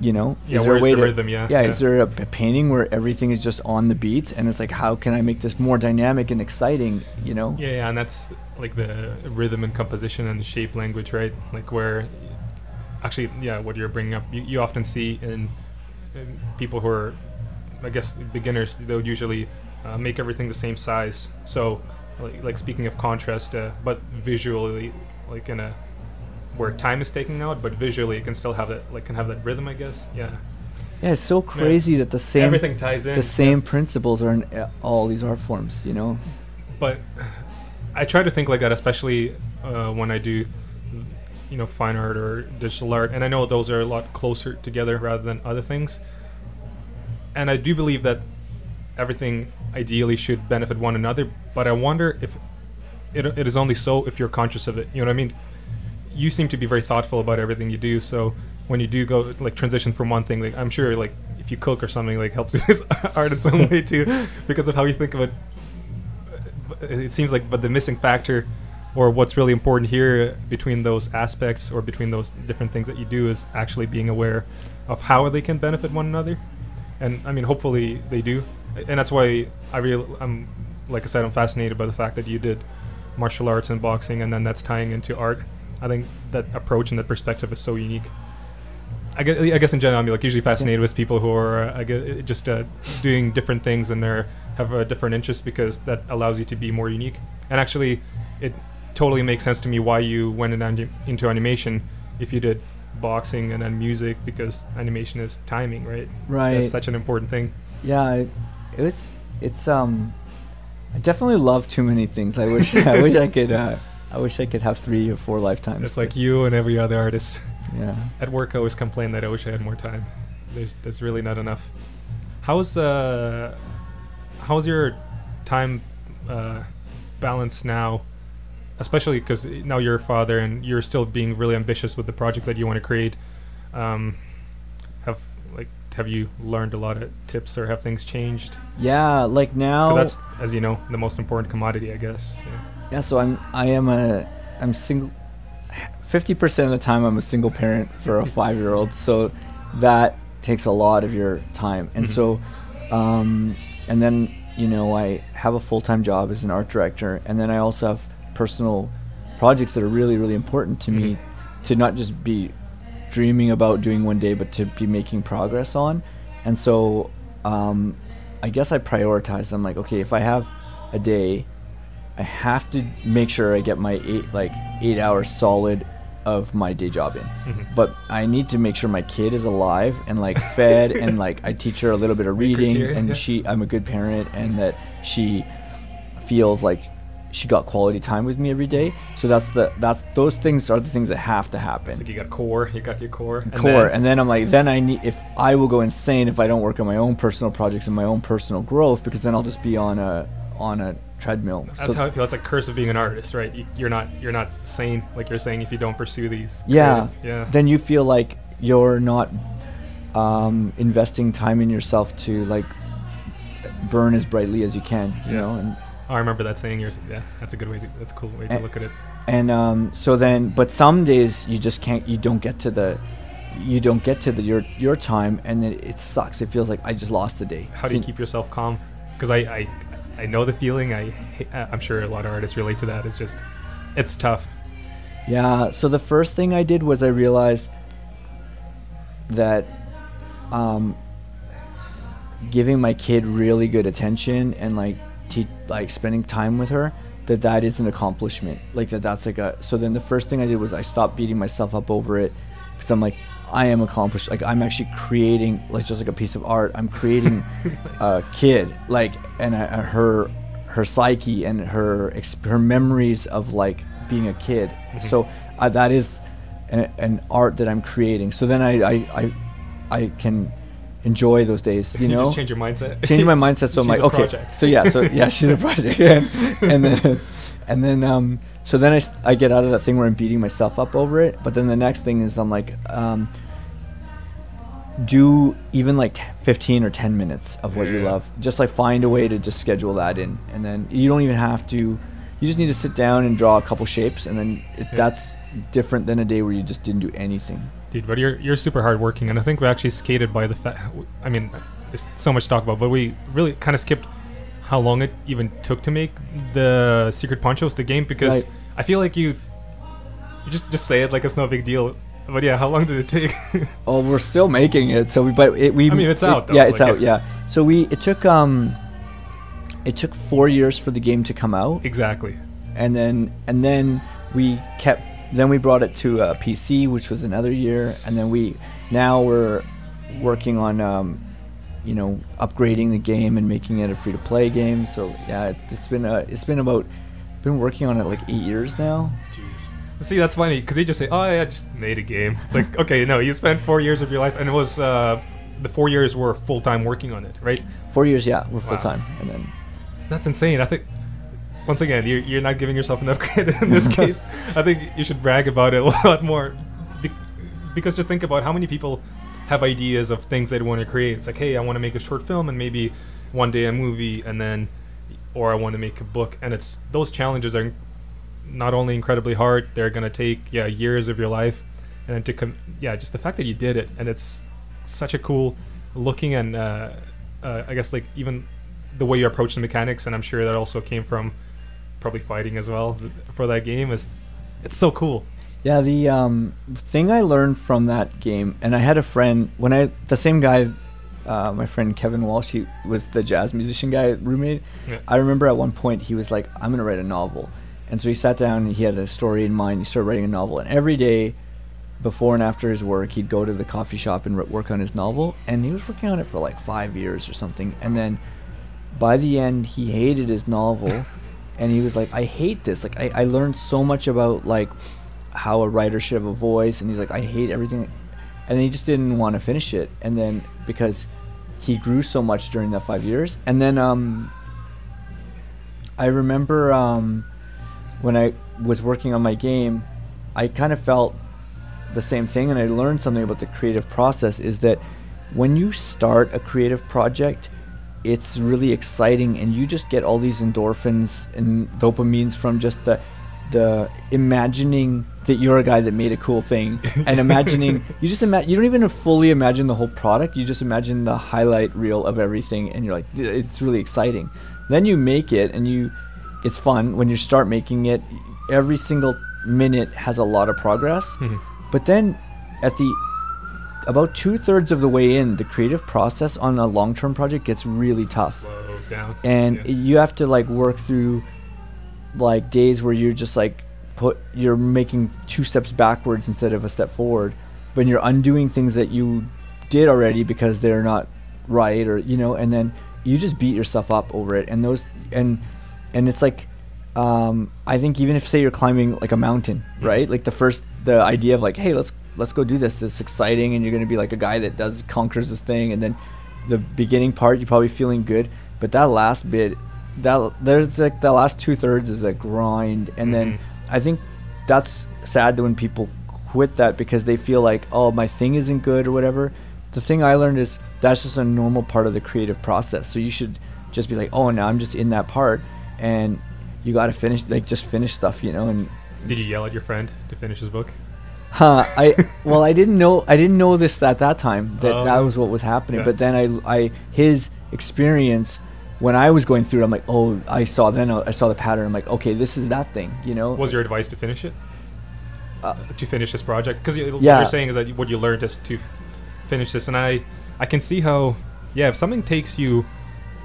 you know, yeah, is there a way to, rhythm, yeah, yeah, yeah, is there a, a painting where everything is just on the beat and it's like, how can I make this more dynamic and exciting, you know? Yeah, yeah, and that's like the rhythm and composition and shape language, right? Like where, actually, yeah, what you're bringing up, you, you often see in, in people who are, I guess, beginners, they would usually uh, make everything the same size. So, like, like speaking of contrast, uh, but visually, like in a, where time is taking out, but visually it can still have that, like, can have that rhythm, I guess. Yeah. Yeah, it's so crazy yeah. that the same everything ties in. The same yeah. principles are in uh, all these art forms, you know. But I try to think like that, especially uh, when I do, you know, fine art or digital art, and I know those are a lot closer together rather than other things. And I do believe that everything ideally should benefit one another, but I wonder if it it is only so if you're conscious of it. You know what I mean? You seem to be very thoughtful about everything you do, so when you do go like transition from one thing, like I'm sure like if you cook or something, like helps his art in some way too, because of how you think of it. It seems like, but the missing factor, or what's really important here between those aspects or between those different things that you do, is actually being aware of how they can benefit one another. And I mean, hopefully they do, and that's why I really, I'm like I said, I'm fascinated by the fact that you did martial arts and boxing, and then that's tying into art. I think that approach and that perspective is so unique. I guess, I guess in general, I'm like usually fascinated yeah. with people who are uh, I guess, just uh, doing different things and they have a different interest, because that allows you to be more unique. And actually, it totally makes sense to me why you went in anim- into animation if you did boxing and then music, because animation is timing, right? Right. That's such an important thing. Yeah, it, it was. It's um, I definitely love too many things. I wish I wish I could. Uh, I wish I could have three or four lifetimes. It's like you and every other artist. Yeah. At work, I always complain that I wish I had more time. There's there's really not enough. How's uh, how's your time uh, balance now? Especially because now you're a father and you're still being really ambitious with the projects that you want to create. Um, have like have you learned a lot of tips, or have things changed? Yeah, like now. 'Cause that's, as you know, the most important commodity, I guess. Yeah. Yeah, so I'm I am a I'm single. fifty percent of the time I'm a single parent for a five-year-old, so that takes a lot of your time. And mm-hmm. so, um, and then you know I have a full-time job as an art director, and then I also have personal projects that are really really important to mm-hmm. me, to not just be dreaming about doing one day, but to be making progress on. And so, um, I guess I prioritize. I'm like, okay, if I have a day, I have to make sure I get my eight like eight hours solid of my day job in. Mm-hmm. But I need to make sure my kid is alive and like fed and like I teach her a little bit of reading criteria, and yeah. she I'm a good parent and that she feels like she got quality time with me every day. So that's the that's those things are the things that have to happen. It's like you got core, you got your core. Core, and then, and then I'm like, then I need if I will go insane if I don't work on my own personal projects and my own personal growth, because then I'll just be on a on a treadmill. That's so, how I feel. It's like curse of being an artist, right? You, you're not you're not sane, like you're saying, if you don't pursue these. Yeah. Creative, yeah. Then you feel like you're not um, investing time in yourself to like burn as brightly as you can, you yeah. know. And I remember that saying. Yours, yeah, that's a good way. To, that's a cool way to and, look at it. And um, so then, but some days you just can't. You don't get to the, you don't get to the your your time, and it, it sucks. It feels like I just lost a day. How do you and, keep yourself calm? Because I, I, I know the feeling. I, I'm sure a lot of artists relate to that. It's just, it's tough. Yeah. So the first thing I did was I realized that, um, giving my kid really good attention and like. like spending time with her, that that is an accomplishment, like that that's like a so then the first thing I did was I stopped beating myself up over it, because I'm like, I am accomplished, like I'm actually creating, like just like a piece of art, I'm creating a kid, like, and I, her her psyche and her her memories of like being a kid. Mm-hmm. So uh, that is an, an art that I'm creating, so then I I, I, I can enjoy those days, you, you know. Just change your mindset. Change my mindset, so I'm like, okay, project. so yeah, so yeah, she's a project, and, and then, and then, um, so then I, I get out of that thing where I'm beating myself up over it. But then the next thing is I'm like, um, do even like fifteen or ten minutes of what yeah. you love. Just like find a way to just schedule that in, and then you don't even have to. You just need to sit down and draw a couple shapes, and then it, yeah. that's different than a day where you just didn't do anything. Dude, but you're you're super hardworking, and I think we actually skated by the fact. I mean, there's so much to talk about, but we really kind of skipped how long it even took to make the Secret Ponchos, the game, because right. I feel like you, you just just say it like it's no big deal. But yeah, how long did it take? Oh, we're still making it, so we but it, we. I mean, it's it, out. Though. Yeah, it's like out. It, yeah, so we it took um, it took four years for the game to come out. Exactly. And then and then we kept. Then we brought it to uh, P C, which was another year, and then we now we're working on um, you know, upgrading the game and making it a free-to-play game. So yeah, it, it's been uh, it's been about been working on it like eight years now. Jesus, see, that's funny because they just say, oh yeah, I just made a game. It's like okay, no, you spent four years of your life, and it was uh, the four years were full-time working on it, right? Four years, yeah, we're wow. full-time, and then that's insane. I think. Once again, you're, you're not giving yourself enough credit in this case. I think you should brag about it a lot more. Be because just think about how many people have ideas of things they want to create. It's like, hey, I want to make a short film and maybe one day a movie, and then, or I want to make a book. And it's those challenges are not only incredibly hard, they're going to take yeah years of your life. And to com yeah, just the fact that you did it, and it's such a cool looking and uh, uh, I guess like even the way you approach the mechanics, and I'm sure that also came from probably fighting as well for that game. Is it's so cool. Yeah, the um thing I learned from that game, and I had a friend when I the same guy, uh my friend Kevin Walsh, he was the jazz musician guy roommate. Yeah. I remember at one point he was like, I'm gonna write a novel, and so he sat down and he had a story in mind. He started writing a novel, and every day before and after his work he'd go to the coffee shop and work on his novel, and he was working on it for like five years or something, and then by the end he hated his novel. And he was like, I hate this. Like, I, I learned so much about, like, how a writer should have a voice. And he's like, I hate everything. And then he just didn't want to finish it. And then because he grew so much during that five years. And then um, I remember um, when I was working on my game, I kind of felt the same thing. And I learned something about the creative process is that when you start a creative project, it's really exciting, and you just get all these endorphins and dopamines from just the the imagining that you're a guy that made a cool thing, and imagining you just imagine you don't even fully imagine the whole product, you just imagine the highlight reel of everything, and you're like, it's really exciting. Then you make it, and you it's fun when you start making it. Every single minute has a lot of progress. Mm-hmm. But then at the about two-thirds of the way in, the creative process on a long-term project gets really tough. Slows down. And yeah. you have to like work through like days where you're just like put you're making two steps backwards instead of a step forward, but you're undoing things that you did already because they're not right, or you know, and then you just beat yourself up over it. And those and and it's like um I think even if, say, you're climbing like a mountain, right? Like the first the idea of like, hey, let's let's go do this, this is exciting, and you're going to be like a guy that does conquers this thing, and then the beginning part you're probably feeling good, but that last bit, that there's like the last two thirds is a grind. And mm-hmm. then I think that's sad when people quit that because they feel like, oh, my thing isn't good or whatever. The thing I learned is that's just a normal part of the creative process, so you should just be like, oh, now I'm just in that part, and you got to finish, like, just finish stuff, you know. And did you yell at your friend to finish his book? Huh, I well I didn't know I didn't know this at that time that um, that was what was happening. Yeah. But then I I his experience when I was going through it, I'm like, oh, I saw then I saw the pattern. I'm like, okay, this is that thing, you know. Was your advice to finish it? Uh, to finish this project, because you, yeah. what you're saying is that what you learned is to finish this, and I I can see how, yeah, if something takes you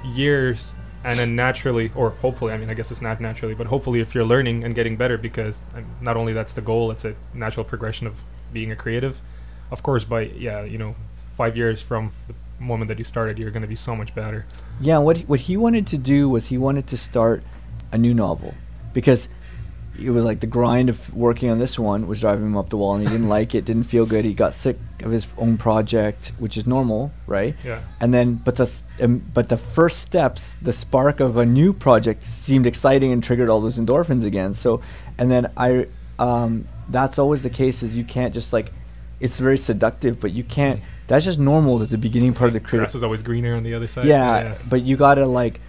years and then naturally, or hopefully, I mean, I guess it's not naturally, but hopefully if you're learning and getting better, because not only that's the goal, it's a natural progression of being a creative. Of course, by, yeah, you know, five years from the moment that you started, you're going to be so much better. Yeah, what, what he wanted to do was he wanted to start a new novel, because it was like the grind of working on this one was driving him up the wall, and he didn't like it, didn't feel good. He got sick of his own project, which is normal, right? Yeah. And then, but the th um, but the first steps, the spark of a new project seemed exciting and triggered all those endorphins again. So, and then I, um, that's always the case, is you can't just like, it's very seductive, but you can't, that's just normal at the beginning it's part like of the creative. Grass is always greener on the other side. Yeah, yeah. But you gotta like,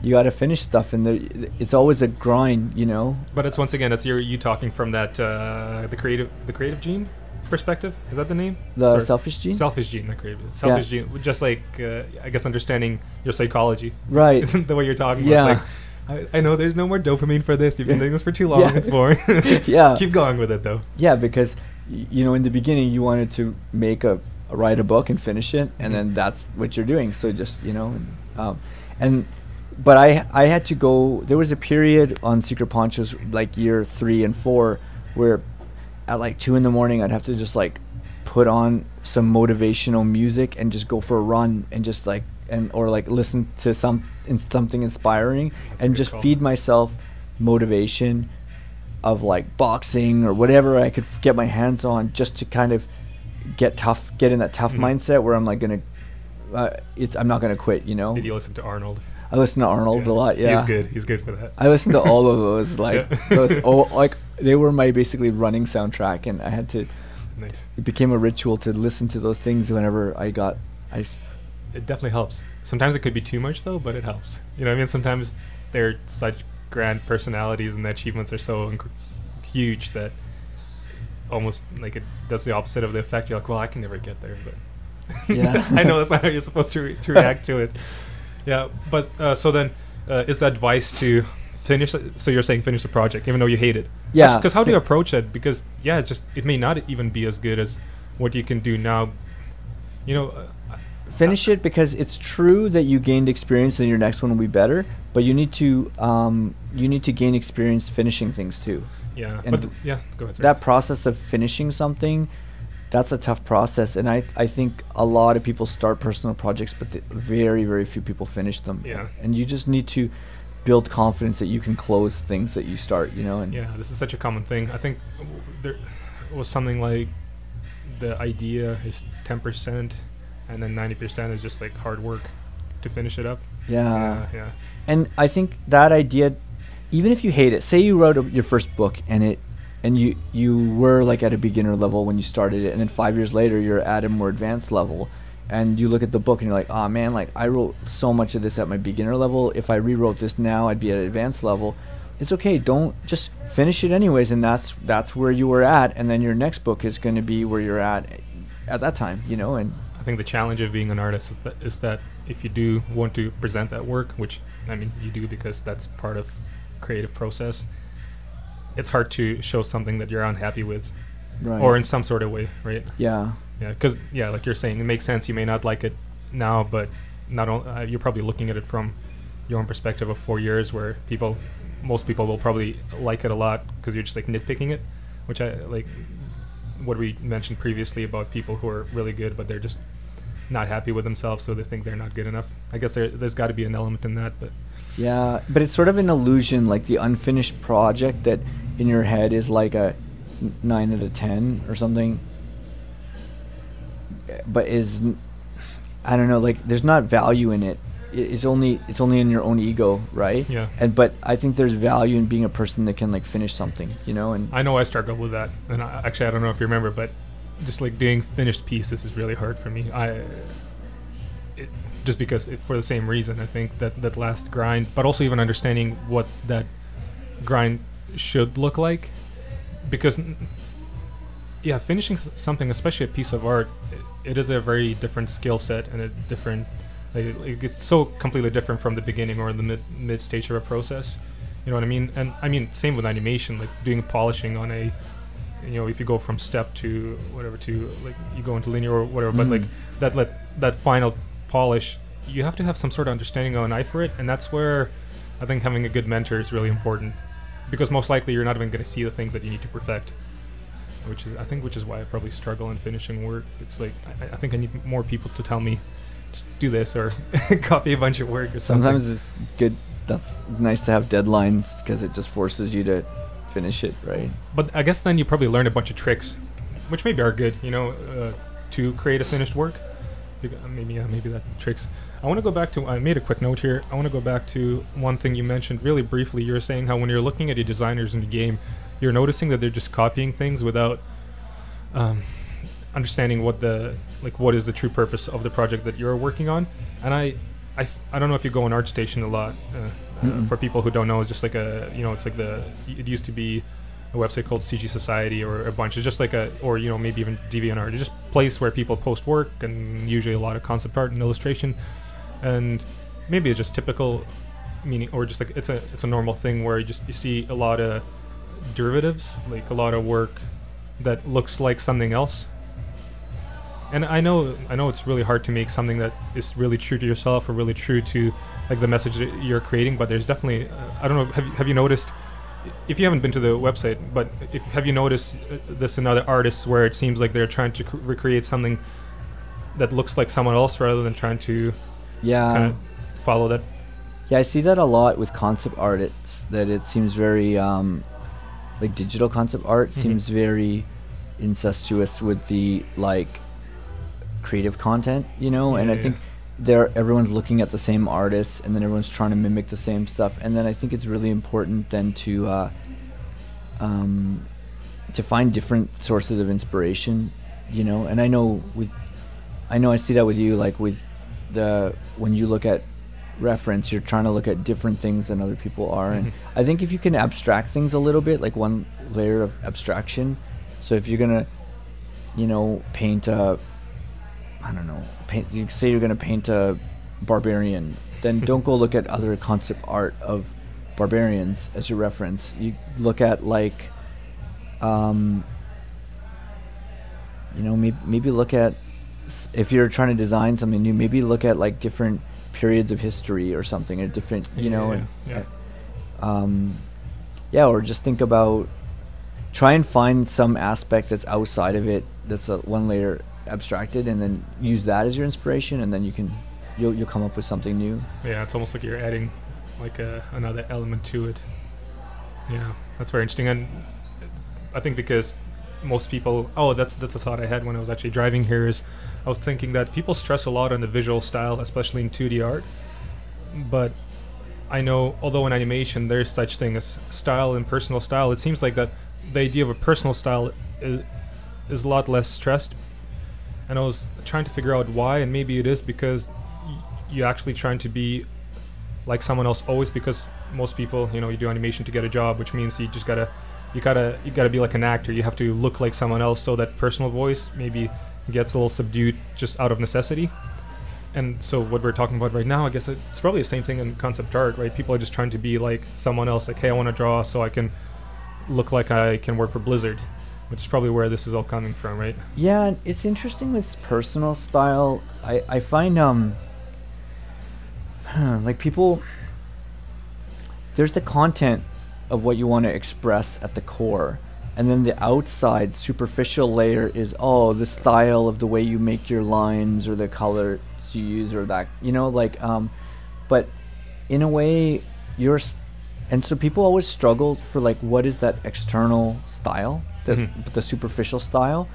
you got to finish stuff, and the, it's always a grind, you know. But it's once again, it's your, you talking from that uh, the creative the creative gene perspective. Is that the name? The Sorry. selfish gene. Selfish gene, not creative. Selfish yeah. gene. Just like uh, I guess understanding your psychology, right? The way you're talking. Yeah. About. It's like, I, I know there's no more dopamine for this. You've been doing this for too long. Yeah. It's boring. Yeah. Keep going with it though. Yeah, because you know in the beginning you wanted to make a write a book and finish it, and mm-hmm. then that's what you're doing. So just you know, um, and. But I I had to go, there was a period on Secret Ponchos like year three and four where at like two in the morning I'd have to just like put on some motivational music and just go for a run and just like and or like listen to some in something inspiring. That's and just call. Feed myself motivation of like boxing or whatever I could get my hands on, just to kind of get tough, get in that tough mm-hmm. mindset where I'm like gonna uh, it's I'm not gonna quit, you know. Did you listen to Arnold? I listen to Arnold yeah. a lot. Yeah, he's good. He's good for that. I listened to all of those. Like, yeah. those, oh, like they were my basically running soundtrack, and I had to. Nice. It became a ritual to listen to those things whenever I got. I. It definitely helps. Sometimes it could be too much though, but it helps. You know what I mean? Sometimes they're such grand personalities, and the achievements are so inc huge that almost like it does the opposite of the effect. You're like, well, I can never get there, but. Yeah. I know that's not how you're supposed to re to react to it. Yeah, but uh, so then uh, is the advice to finish, so you're saying finish the project even though you hate it? Yeah. Because how do you approach it? Because, yeah, it's just, it may not even be as good as what you can do now. You know. Uh, finish it because it's true that you gained experience and your next one will be better, but you need to, um, you need to gain experience finishing things too. Yeah, and but th yeah, go ahead. Sorry. That process of finishing something, that's a tough process, and I, I think a lot of people start personal projects, but th very, very few people finish them. Yeah. And you just need to build confidence that you can close things that you start, you know. And yeah, this is such a common thing. I think w there was something like the idea is ten percent, and then ninety percent is just like hard work to finish it up. Yeah. Yeah, yeah. And I think that idea, even if you hate it, say you wrote a, your first book and it, and you you were like at a beginner level when you started it, and then five years later you're at a more advanced level, and you look at the book and you're like, oh man, like I wrote so much of this at my beginner level, if I rewrote this now I'd be at an advanced level. It's okay, don't just finish it anyways, and that's that's where you were at, and then your next book is going to be where you're at at that time, you know. And I think the challenge of being an artist is that, is that if you do want to present that work, which I mean you do because that's part of creative process, it's hard to show something that you're unhappy with, right. Or in some sort of way, right? Yeah. Yeah, because, yeah, like you're saying, it makes sense. You may not like it now, but not only, uh, you're probably looking at it from your own perspective of four years where people most people will probably like it a lot because you're just like nitpicking it, which I like what we mentioned previously about people who are really good, but they're just not happy with themselves, so they think they're not good enough. I guess there, there's got to be an element in that, but yeah, but it's sort of an illusion, like the unfinished project that in your head is like a nine out of ten or something, but is n- I don't know, like there's not value in it. It's only it's only in your own ego, right? Yeah. And but I think there's value in being a person that can like finish something, you know. And I know I struggled with that, and I, actually I don't know if you remember, but just like doing finished pieces is really hard for me. I it, just because it, for the same reason, I think that that last grind, but also even understanding what that grind should look like, because yeah, finishing something, especially a piece of art, it, it is a very different skill set and a different. Like, it's so completely different from the beginning or the mid mid stage of a process, you know what I mean? And I mean, same with animation, like doing polishing on a, you know, if you go from step to whatever to like you go into linear or whatever, mm. but like that like, that final polish, you have to have some sort of understanding of an eye for it, and that's where I think having a good mentor is really important, because most likely you're not even going to see the things that you need to perfect, which is I think which is why I probably struggle in finishing work. It's like I, I think I need more people to tell me. Just do this or copy a bunch of work or something. Sometimes it's good. That's nice to have deadlines because it just forces you to finish it, right? But I guess then you probably learn a bunch of tricks, which maybe are good, you know, uh, to create a finished work. Maybe, uh, maybe that tricks. I want to go back to. I made a quick note here. I want to go back to one thing you mentioned really briefly. You were saying how when you're looking at your designers in the game, you're noticing that they're just copying things without. Um, understanding what the like what is the true purpose of the project that you're working on. And I I, f- I don't know if you go on ArtStation a lot uh, uh, for people who don't know, it's just like a, you know, it's like the it used to be a website called C G Society or a bunch, it's just like a, or you know, maybe even DeviantArt, it's just a place where people post work and usually a lot of concept art and illustration, and maybe it's just typical meaning or just like it's a it's a normal thing where you just you see a lot of derivatives, like a lot of work that looks like something else. And I know, I know it's really hard to make something that is really true to yourself or really true to, like, the message that you're creating. But there's definitely, uh, I don't know, have you, have you noticed? If you haven't been to the website, but if have you noticed uh, this in other artists where it seems like they're trying to cr- recreate something that looks like someone else rather than trying to, yeah, kind of follow that? Yeah, I see that a lot with concept artists. That it seems very, um, like, digital concept art mm-hmm. seems very incestuous with the like. creative content, you know, yeah, and I yeah. think there everyone's looking at the same artists, and then everyone's trying to mimic the same stuff, and then I think it's really important then to uh, um, to find different sources of inspiration, you know. And I know with I know I see that with you, like with the when you look at reference, you're trying to look at different things than other people are, mm-hmm. and I think if you can abstract things a little bit, like one layer of abstraction. So if you're gonna, you know, paint a I don't know, paint, you say you're going to paint a barbarian, then don't go look at other concept art of barbarians as your reference. You look at like, um, you know, maybe, maybe look at, s- if you're trying to design something new, maybe look at like different periods of history or something, or different, you yeah, know, yeah, and, yeah. Uh, um, yeah, or just think about, try and find some aspect that's outside of it, that's a one layer abstracted, and then use that as your inspiration, and then you can you'll, you'll come up with something new. Yeah, it's almost like you're adding like a, another element to it. Yeah, that's very interesting. And I think because most people oh that's that's a thought I had when I was actually driving here, is I was thinking that people stress a lot on the visual style, especially in two D art, but I know although in animation there's such thing as style and personal style, it seems like that the idea of a personal style is, is a lot less stressed. And I was trying to figure out why, and maybe it is because y- you're actually trying to be like someone else always, because most people, you know, you do animation to get a job, which means you just gotta, you gotta, you gotta be like an actor. You have to look like someone else, so that personal voice maybe gets a little subdued just out of necessity. And so what we're talking about right now, I guess it's probably the same thing in concept art, right? People are just trying to be like someone else, like, hey, I want to draw so I can look like I can work for Blizzard. Which is probably where this is all coming from, right? Yeah, and it's interesting with personal style. I, I find, um, huh, like people, there's the content of what you want to express at the core. And then the outside superficial layer is, oh, the style of the way you make your lines or the colors you use or that, you know, like, um, but in a way you're, and so people always struggle for like, what is that external style, the, mm-hmm. the superficial style?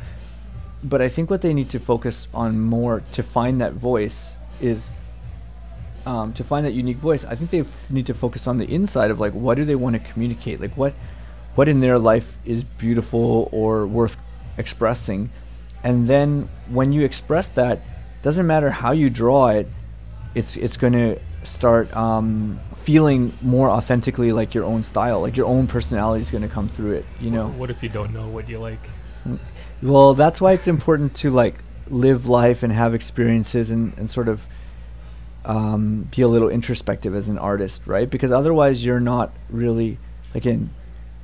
But I think what they need to focus on more to find that voice is, um, to find that unique voice, I think they f- need to focus on the inside of like, what do they want to communicate? Like what, what in their life is beautiful or worth expressing? And then when you express that, doesn't matter how you draw it, it's it's going to start um, feeling more authentically like your own style, like your own personality is going to come through it, you know? What if you don't know what you like? Well, that's why it's important to like live life and have experiences and, and sort of um, be a little introspective as an artist, right? Because otherwise you're not really, again,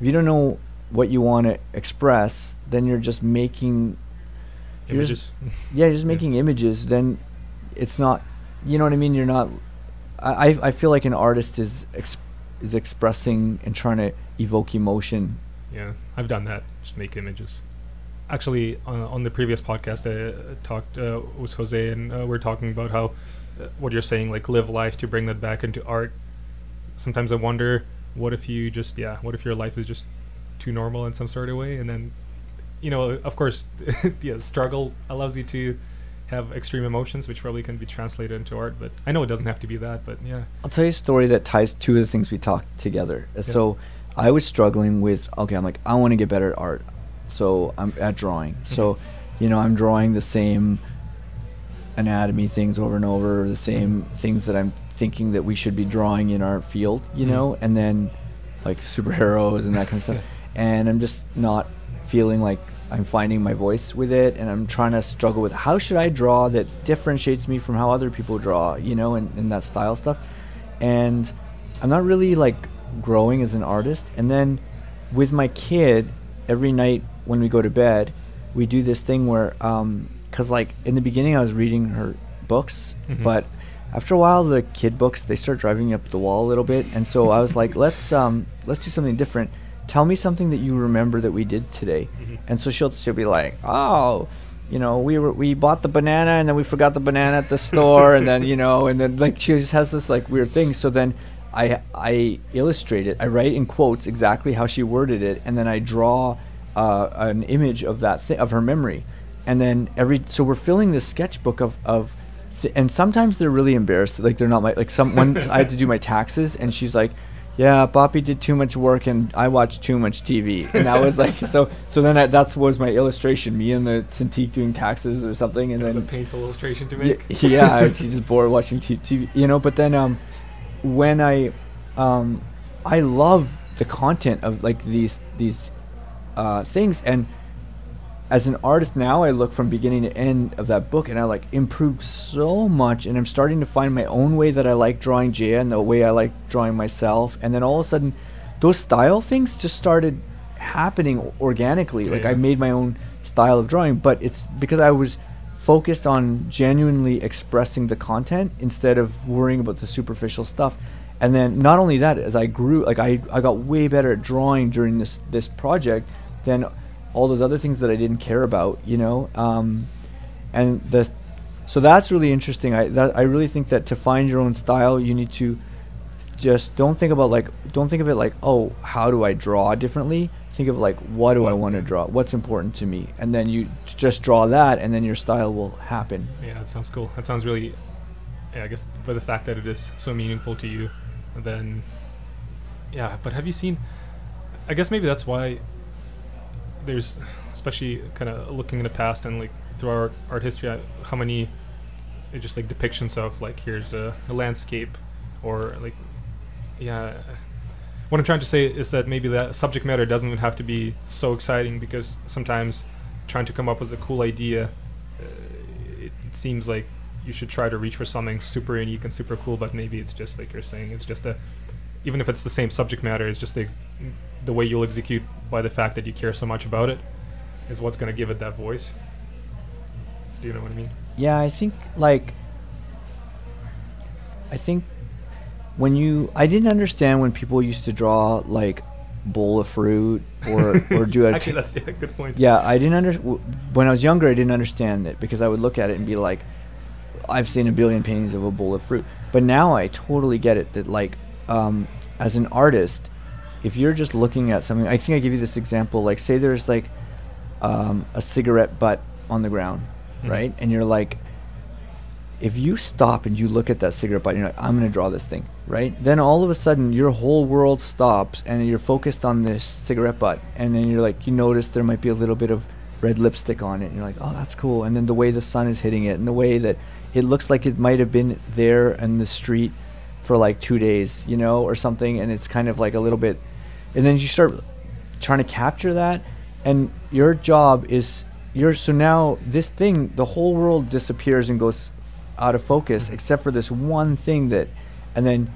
if you don't know what you want to express, then you're just making images. You're just, yeah, you're just making yeah. images. Then it's not, you know what I mean? You're not. I I feel like an artist is exp- is expressing and trying to evoke emotion. Yeah, I've done that. Just make images. Actually, on, on the previous podcast, I uh, talked uh, with Jose, and uh, we we're talking about how uh, what you're saying, like live life, to bring that back into art. Sometimes I wonder. What if you just, yeah, what if your life is just too normal in some sort of way? And then, you know, of course, yeah, struggle allows you to have extreme emotions, which probably can be translated into art. But I know it doesn't have to be that, but yeah. I'll tell you a story that ties two of the things we talked together. Yeah. So I was struggling with, okay, I'm like, I want to get better at art. So I'm at drawing. So, you know, I'm drawing the same anatomy things over and over, the same mm-hmm. things that I'm thinking that we should be drawing in our field, you mm-hmm. know, and then like superheroes and that kind of stuff. Yeah. And I'm just not feeling like I'm finding my voice with it, and I'm trying to struggle with how should I draw that differentiates me from how other people draw, you know, and, and that style stuff. And I'm not really like growing as an artist. And then with my kid, every night when we go to bed, we do this thing where, um, cause like in the beginning I was reading her books, mm-hmm. but after a while, the kid books, they start driving up the wall a little bit. And so I was like, let's um, let's do something different. Tell me something that you remember that we did today. Mm-hmm. And so she'll, she'll be like, oh, you know, we were, we bought the banana and then we forgot the banana at the store. And then, you know, and then like she just has this like weird thing. So then I, I illustrate it. I write in quotes exactly how she worded it. And then I draw uh, an image of that thi- of her memory. And then every, so we're filling this sketchbook of, of, and sometimes they're really embarrassed, like they're not my, like someone I had to do my taxes and she's like, yeah, Papi did too much work and I watched too much T V. And I was like, so so then I, that was my illustration, me and the Cintiq doing taxes or something. And that then was a painful illustration to make. Y- yeah, she's just bored watching T V, you know. But then um when I um I love the content of like these these uh things, and as an artist now, I look from beginning to end of that book and I like improved so much, and I'm starting to find my own way that I like drawing Jaya and the way I like drawing myself. And then all of a sudden, those style things just started happening organically. Yeah, like yeah. I made my own style of drawing, but it's because I was focused on genuinely expressing the content instead of worrying about the superficial stuff. And then not only that, as I grew, like I, I got way better at drawing during this, this project than all those other things that I didn't care about, you know, um, and the, so that's really interesting. I that, I really think that to find your own style, you need to just don't think about like don't think of it like, oh, how do I draw differently? Think of like, what do I want to draw? What's important to me? And then you just draw that, and then your style will happen. Yeah, that sounds cool. That sounds really, yeah, I guess by the fact that it is so meaningful to you, then yeah. But have you seen? I guess maybe that's why. There's, especially kind of looking in the past and like through our art history, I, how many just like depictions of like here's the, the landscape, or like, yeah. What I'm trying to say is that maybe that subject matter doesn't have to be so exciting, because sometimes trying to come up with a cool idea, uh, it, it seems like you should try to reach for something super unique and super cool, but maybe it's just like you're saying, it's just a, even if it's the same subject matter, it's just the, ex- the way you'll execute by the fact that you care so much about it is what's going to give it that voice. Do you know what I mean? Yeah, I think like, I think when you, I didn't understand when people used to draw like bowl of fruit or or do a actually that's yeah, good point. Yeah, I didn't under when I was younger I didn't understand it because I would look at it and be like, I've seen a billion paintings of a bowl of fruit, but now I totally get it that like um, as an artist, if you're just looking at something, I think I give you this example. Like say there's like um, a cigarette butt on the ground, mm-hmm. right? And you're like, if you stop and you look at that cigarette butt, you're like, I'm gonna draw this thing, right? Then all of a sudden your whole world stops and you're focused on this cigarette butt, and then you're like, you notice there might be a little bit of red lipstick on it, and you're like, oh, that's cool. And then the way the sun is hitting it and the way that it looks like it might have been there in the street for like two days, you know, or something, and it's kind of like a little bit, and then you start trying to capture that, and your job is your so now this thing, the whole world disappears and goes out of focus, mm-hmm. except for this one thing that, and then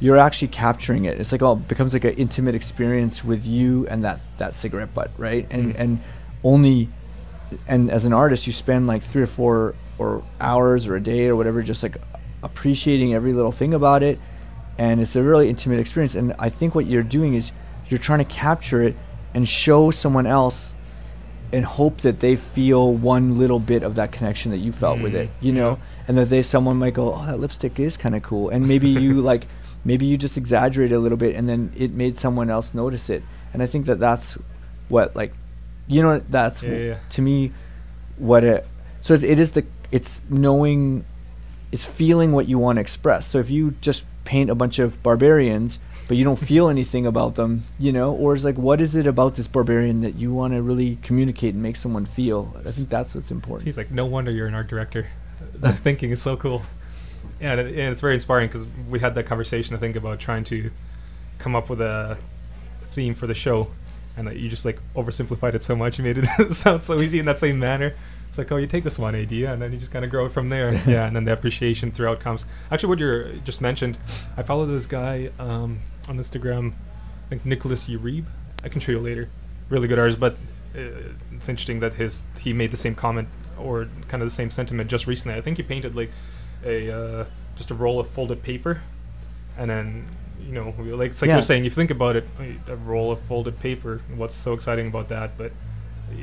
you're actually capturing it. It's like, oh, it becomes like an intimate experience with you and that that cigarette butt, right? And mm-hmm. and only, and as an artist, you spend like three or four or hours or a day or whatever, just like appreciating every little thing about it, and it's a really intimate experience. And I think what you're doing is you're trying to capture it and show someone else and hope that they feel one little bit of that connection that you felt mm, with it, you yeah. know, and that they someone might go, oh, that lipstick is kind of cool, and maybe you like, maybe you just exaggerate a little bit, and then it made someone else notice it. And I think that that's what, like, you know, that's yeah, yeah. to me what it. So it, it is the it's knowing, it's feeling what you want to express. So if you just paint a bunch of barbarians, but you don't feel anything about them, you know, or it's like, what is it about this barbarian that you want to really communicate and make someone feel? I think that's what's important. He's like, no wonder you're an art director. The thinking is so cool. Yeah, and, it, and it's very inspiring because we had that conversation, I think, about trying to come up with a theme for the show, and that you just like oversimplified it so much, you made it sound so easy in that same manner. It's like, oh, you take this one idea, and then you just kind of grow it from there. Yeah, and then the appreciation throughout comes. Actually, what you just mentioned, I follow this guy um, on Instagram, I think Nicholas Uribe. I can show you later. Really good artist, but uh, it's interesting that his he made the same comment or kind of the same sentiment just recently. I think he painted like a uh, just a roll of folded paper, and then, you know, like it's like yeah. you're saying, if you think about it, a roll of folded paper. What's so exciting about that? But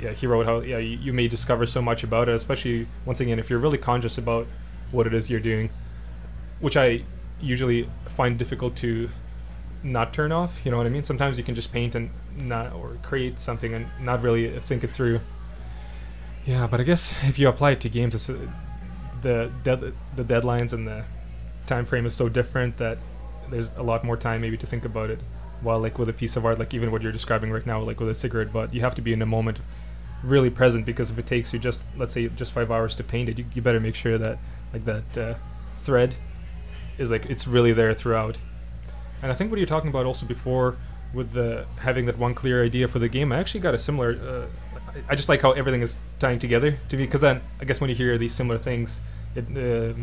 yeah, he wrote how yeah you, you may discover so much about it, especially once again if you're really conscious about what it is you're doing, which I usually find difficult to not turn off. You know what I mean? Sometimes you can just paint and not, or create something and not really think it through. Yeah, but I guess if you apply it to games, it's, uh, the dead the deadlines and the time frame is so different that there's a lot more time maybe to think about it. While like with a piece of art, like even what you're describing right now, like with a cigarette butt, you have to be in a moment, really present, because if it takes you just, let's say, just five hours to paint it, you, you better make sure that like that uh, thread is like, it's really there throughout. And I think what you're talking about also before with the having that one clear idea for the game, I actually got a similar, uh, I just like how everything is tying together to me, because then I guess when you hear these similar things, it uh,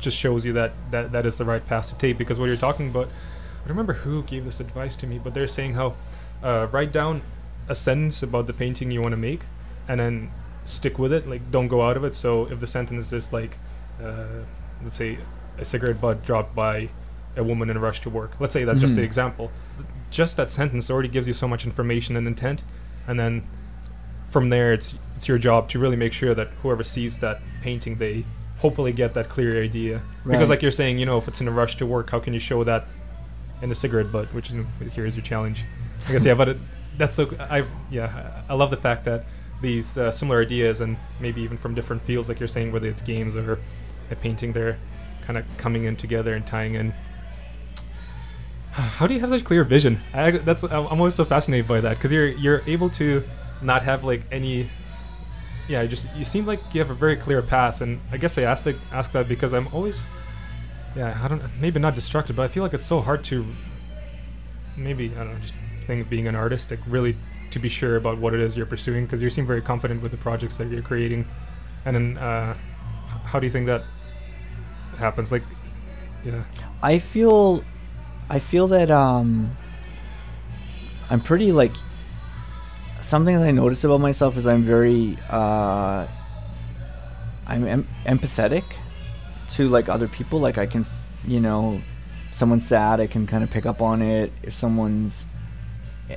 just shows you that, that that is the right path to take. Because what you're talking about, I don't remember who gave this advice to me, but they're saying how uh, write down a sentence about the painting you want to make, and then stick with it. Like, don't go out of it. So if the sentence is like, uh, let's say, a cigarette butt dropped by a woman in a rush to work. Let's say that's mm-hmm. just the example. Just that sentence already gives you so much information and intent, and then from there, it's it's your job to really make sure that whoever sees that painting, they hopefully get that clear idea. Right. Because like you're saying, you know, if it's in a rush to work, how can you show that? And a cigarette butt, which you know, here is your challenge, I guess. Yeah, but it, that's so. I yeah, I love the fact that these uh, similar ideas, and maybe even from different fields, like you're saying, whether it's games or a painting, they're kind of coming in together and tying in. How do you have such clear vision? I, that's I'm always so fascinated by that, because you're you're able to not have like any. Yeah, just you seem like you have a very clear path, and I guess I asked the, ask that because I'm always. Yeah, I don't. Maybe not destructive, but I feel like it's so hard to. Maybe I don't know. Just think of being an artist, like really to be sure about what it is you're pursuing, because you seem very confident with the projects that you're creating. And then, uh, how do you think that happens? Like, yeah. I feel, I feel that um. I'm pretty like. Something that I notice about myself is I'm very. Uh, I'm em empathetic. To like other people, like I can, you know, someone's sad, I can kind of pick up on it. If someone's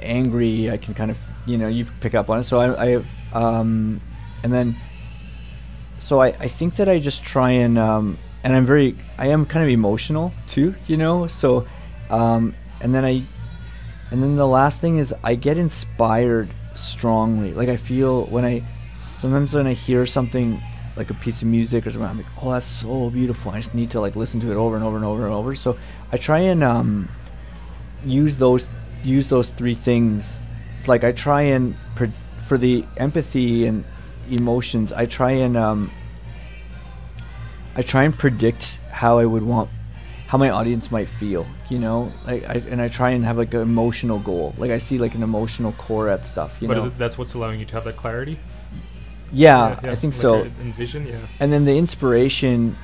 angry, I can kind of, you know, you pick up on it. So I, I have, um, and then, so I, I think that I just try and, um, and I'm very, I am kind of emotional too, you know, so, um, and then I, and then the last thing is I get inspired strongly. Like I feel when I, sometimes when I hear something, like a piece of music or something, I'm like, oh, that's so beautiful. I just need to like listen to it over and over and over and over. So I try and um, use those use those three things. It's like I try and pre- for the empathy and emotions, I try and um, I try and predict how I would want how my audience might feel, you know. I, I and I try and have like an emotional goal. Like I see like an emotional core at stuff, you but know. But is it, that's what's allowing you to have that clarity? Yeah, yeah, yeah, I think like so. Envision, yeah. And then the inspiration,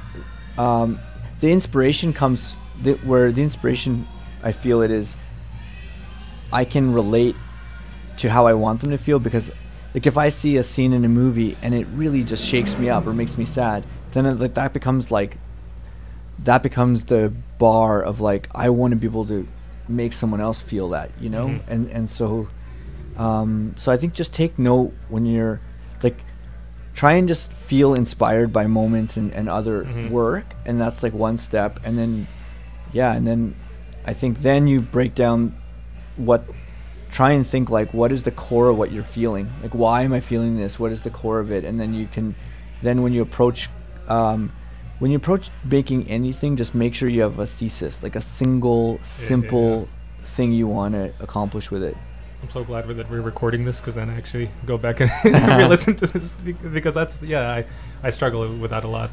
um, the inspiration comes th- where the inspiration, I feel it is, I can relate to how I want them to feel, because like if I see a scene in a movie and it really just shakes me up or makes me sad, then it, like that becomes like, that becomes the bar of like, I want to be able to make someone else feel that, you know? Mm-hmm. And, and so, um, so I think just take note when you're, like, try and just feel inspired by moments and, and other mm-hmm. work, and that's like one step. And then, yeah, and then I think then you break down what, try and think like, what is the core of what you're feeling? Like, why am I feeling this? What is the core of it? And then you can, then when you approach, um, when you approach making anything, just make sure you have a thesis, like a single, simple yeah, yeah, yeah. thing you want to accomplish with it. I'm so glad that we're recording this, because then I actually go back and re-listen to this, because that's, yeah, I, I struggle with that a lot,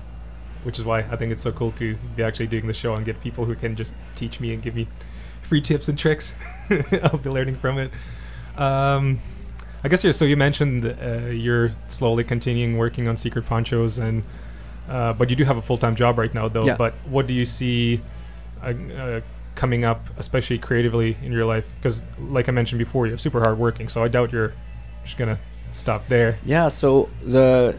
which is why I think it's so cool to be actually doing the show and get people who can just teach me and give me free tips and tricks. I'll be learning from it. Um, I guess, you're, so you mentioned uh, you're slowly continuing working on Secret Ponchos, and uh, but you do have a full-time job right now, though. Yeah. But what do you see... Uh, uh, coming up, especially creatively in your life, because like I mentioned before, you're super hard working, so I doubt you're just gonna stop there. Yeah, so the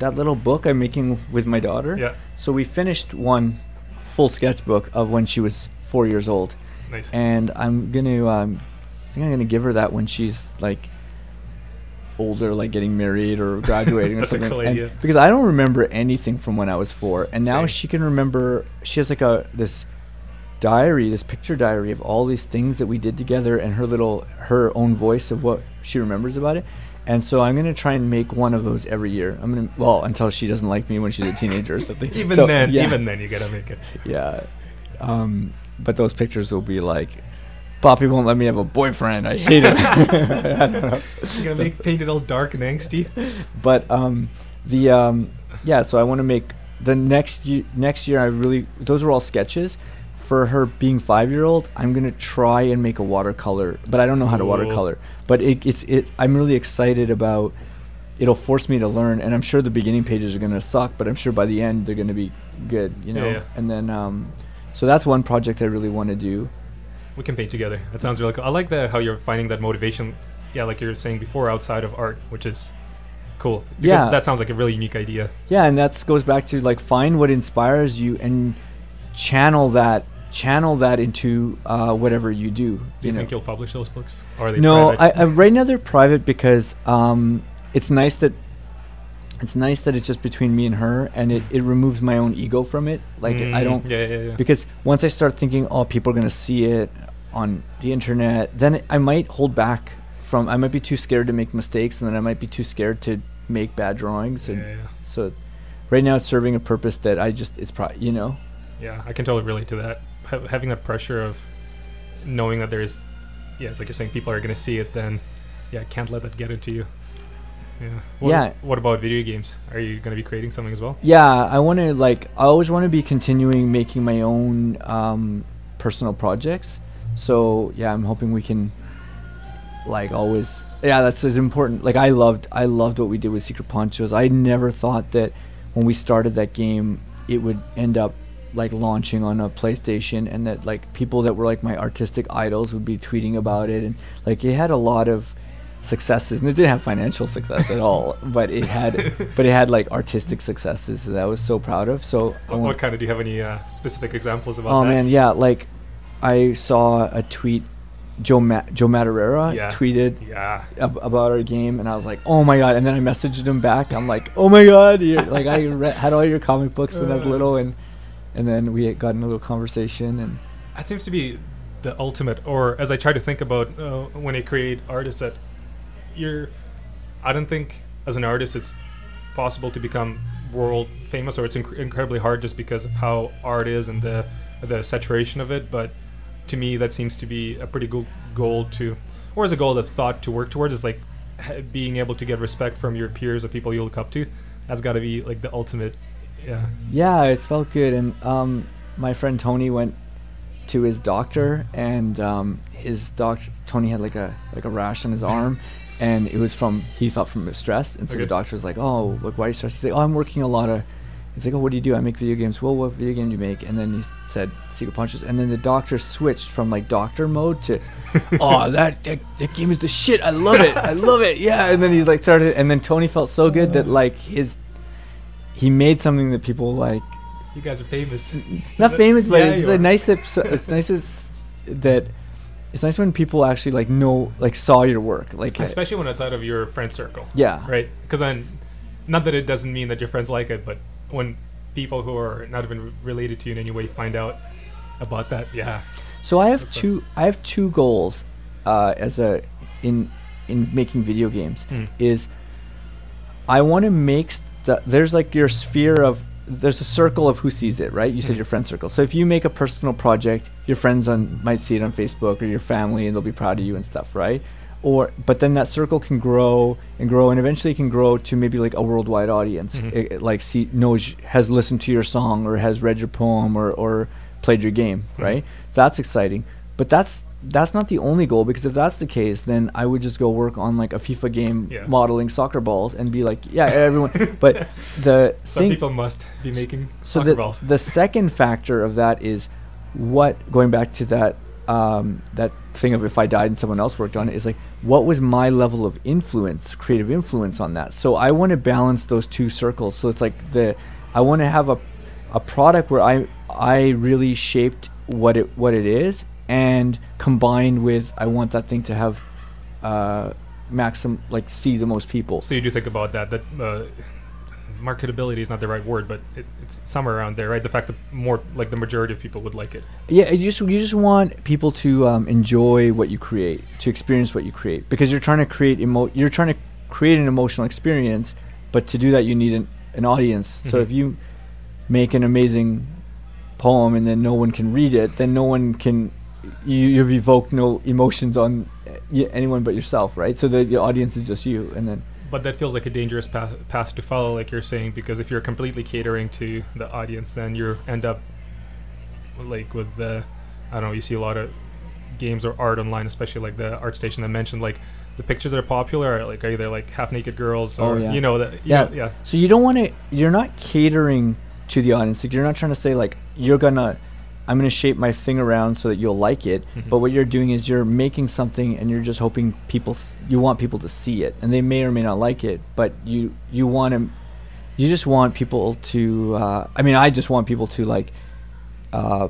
that little book I'm making with my daughter, yeah, so we finished one full sketchbook of when she was four years old. Nice. And I'm gonna um I think I'm gonna give her that when she's like older, like getting married or graduating or something. Cool idea. Because I don't remember anything from when I was four, and now Same. She can remember. She has like a this diary, this picture diary of all these things that we did together, and her little her own voice of what she remembers about it. And so I'm gonna try and make one of those every year. I'm gonna well until she doesn't like me when she's a teenager or something. even so, then, yeah. even then you gotta make it. Yeah, um, but those pictures will be like, Poppy won't let me have a boyfriend. I hate him. I don't know. You're gonna so, make paint it all dark and angsty. But um, the um, yeah, so I want to make the next year. Next year, I really those are all sketches. For her being five-year-old, I'm gonna try and make a watercolor, but I don't know how to watercolor. But it, it's it. I'm really excited about. It'll force me to learn, and I'm sure the beginning pages are gonna suck, but I'm sure by the end they're gonna be good, you know. Yeah, yeah. And then, um, so that's one project I really want to do. We can paint together. That sounds really cool. I like that how you're finding that motivation. Yeah, like you were saying before, outside of art, which is cool. Because yeah, that sounds like a really unique idea. Yeah, and that goes back to like find what inspires you and channel that. channel that into uh, whatever you do. Do you, you think know. You'll publish those books? Or are they no, private? I, I, right now they're private, because um, it's nice that it's nice that it's just between me and her, and it, it removes my own ego from it. Like mm, I don't, yeah, yeah, yeah. Because once I start thinking, oh, people are gonna see it on the internet, then it, I might hold back from. I might be too scared to make mistakes, and then I might be too scared to make bad drawings. And yeah, yeah. So, right now it's serving a purpose that I just it's probably you know. Yeah, I can totally relate to that. Having that pressure of knowing that there's, yeah, it's like you're saying, people are going to see it, then, yeah, can't let that get into you. Yeah. What, yeah. What about video games? Are you going to be creating something as well? Yeah, I want to, like, I always want to be continuing making my own um, personal projects. So, yeah, I'm hoping we can, like, always, yeah, that's as important. Like, I loved, I loved what we did with Secret Ponchos. I never thought that when we started that game, it would end up like launching on a PlayStation, and that like people that were like my artistic idols would be tweeting about it, and like it had a lot of successes, and it didn't have financial success at all, but it had but it had like artistic successes that I was so proud of. So what, what kind of do you have any uh, specific examples about oh that? Man, yeah, like I saw a tweet Joe Ma- Joe Madureira yeah. tweeted yeah. Ab- about our game, and I was like, oh my god. And then I messaged him back. I'm like, oh my god, you're, like I re- had all your comic books when I was little, and and then we got in a little conversation. And that seems to be the ultimate, or as I try to think about uh, when I create artists, that you're, I don't think as an artist it's possible to become world famous, or it's inc- incredibly hard just because of how art is and the the saturation of it. But to me, that seems to be a pretty good goal to, or as a goal that thought to work towards, is like being able to get respect from your peers or people you look up to. That's got to be like the ultimate. Yeah. Yeah, it felt good. And um, my friend Tony went to his doctor, and um, his doctor Tony had like a like a rash on his arm, and it was from he thought from stress. And so okay. the doctor was like, "Oh, look, why are you stressed?" He's like, "Oh, I'm working a lot of." He's like, "Oh, what do you do?" "I make video games." "Well, what video game do you make?" And then he said, "Secret Ponchos." And then the doctor switched from like doctor mode to, "Oh, that, that that game is the shit. I love it. I love it. Yeah." And then he like started, and then Tony felt so good that like his, he made something that people like. You guys are famous. Not famous, but yeah, it's like nice that so, it's nice it's, that it's nice when people actually like know like saw your work, like especially uh, when it's out of your friend circle. Yeah. Right. Because then, not that it doesn't mean that your friends like it, but when people who are not even related to you in any way find out about that, yeah. So I have That's two. A, I have two goals uh, as a in in making video games. Mm. Is I want to make st- there's like your sphere of there's a circle of who sees it, right? You mm. said your friend circle. So if you make a personal project, your friends on might see it on Facebook or your family, and they'll be proud of you and stuff, right? Or but then that circle can grow and grow, and eventually it can grow to maybe like a worldwide audience, mm-hmm. it, it like see knows has listened to your song or has read your poem or, or played your game, mm-hmm. right? That's exciting, but that's that's not the only goal, because if that's the case, then I would just go work on like a FIFA game yeah. modeling soccer balls and be like, yeah, everyone. But the some thing, people must be making so soccer the, balls. The second factor of that is what going back to that. Um, that thing of if I died and someone else worked on it, is like, what was my level of influence, creative influence on that? So I want to balance those two circles. So it's like the, I want to have a, a product where I I really shaped what it what it is, and combined with I want that thing to have, uh, maximum like see the most people. So you do think about that that. Uh marketability is not the right word, but it, it's somewhere around there, right? The fact that more like the majority of people would like it. Yeah, you just you just want people to um, enjoy what you create, to experience what you create, because you're trying to create emo- you're trying to create an emotional experience, but to do that you need an, an audience. Mm-hmm. So if you make an amazing poem and then no one can read it, then no one can you, you've evoked no emotions on y- anyone but yourself, right? So the, the audience is just you, and then. But that feels like a dangerous path, path to follow, like you're saying, because if you're completely catering to the audience, then you end up like with the, I don't know, you see a lot of games or art online, especially like the art station that mentioned, like the pictures that are popular are like are either like half-naked girls or, oh, yeah. you know, that. Yeah. Know, yeah. So you don't want to, you're not catering to the audience. Like you're not trying to say like, you're going to, I'm going to shape my thing around so that you'll like it. Mm-hmm. But what you're doing is you're making something and you're just hoping people, s- you want people to see it, and they may or may not like it, but you, you want to, you just want people to, uh, I mean, I just want people to like, uh,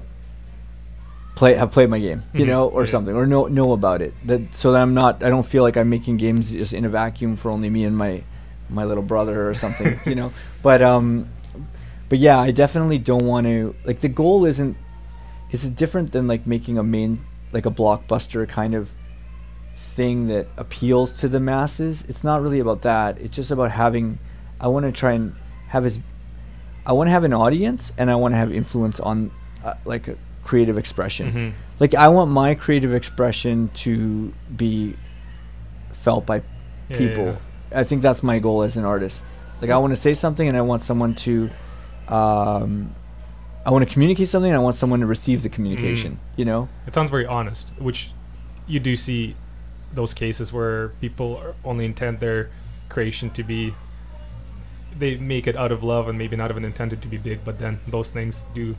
play, have played my game, you mm-hmm. know, or yeah. something, or know, know about it. That, so that I'm not, I don't feel like I'm making games just in a vacuum for only me and my, my little brother or something, you know, but, um, but yeah, I definitely don't want to, like the goal isn't, is it different than like making a main, like a blockbuster kind of thing that appeals to the masses? It's not really about that. It's just about having, I want to try and have as, I want to have an audience, and I want to have influence on uh, like a creative expression. Mm-hmm. Like I want my creative expression to be felt by yeah, people. Yeah, yeah. I think that's my goal as an artist. Like I want to say something, and I want someone to, um, I want to communicate something, and I want someone to receive the communication, mm. you know? It sounds very honest, which you do see those cases where people are only intend their creation to be, they make it out of love and maybe not even intended to be big, but then those things do,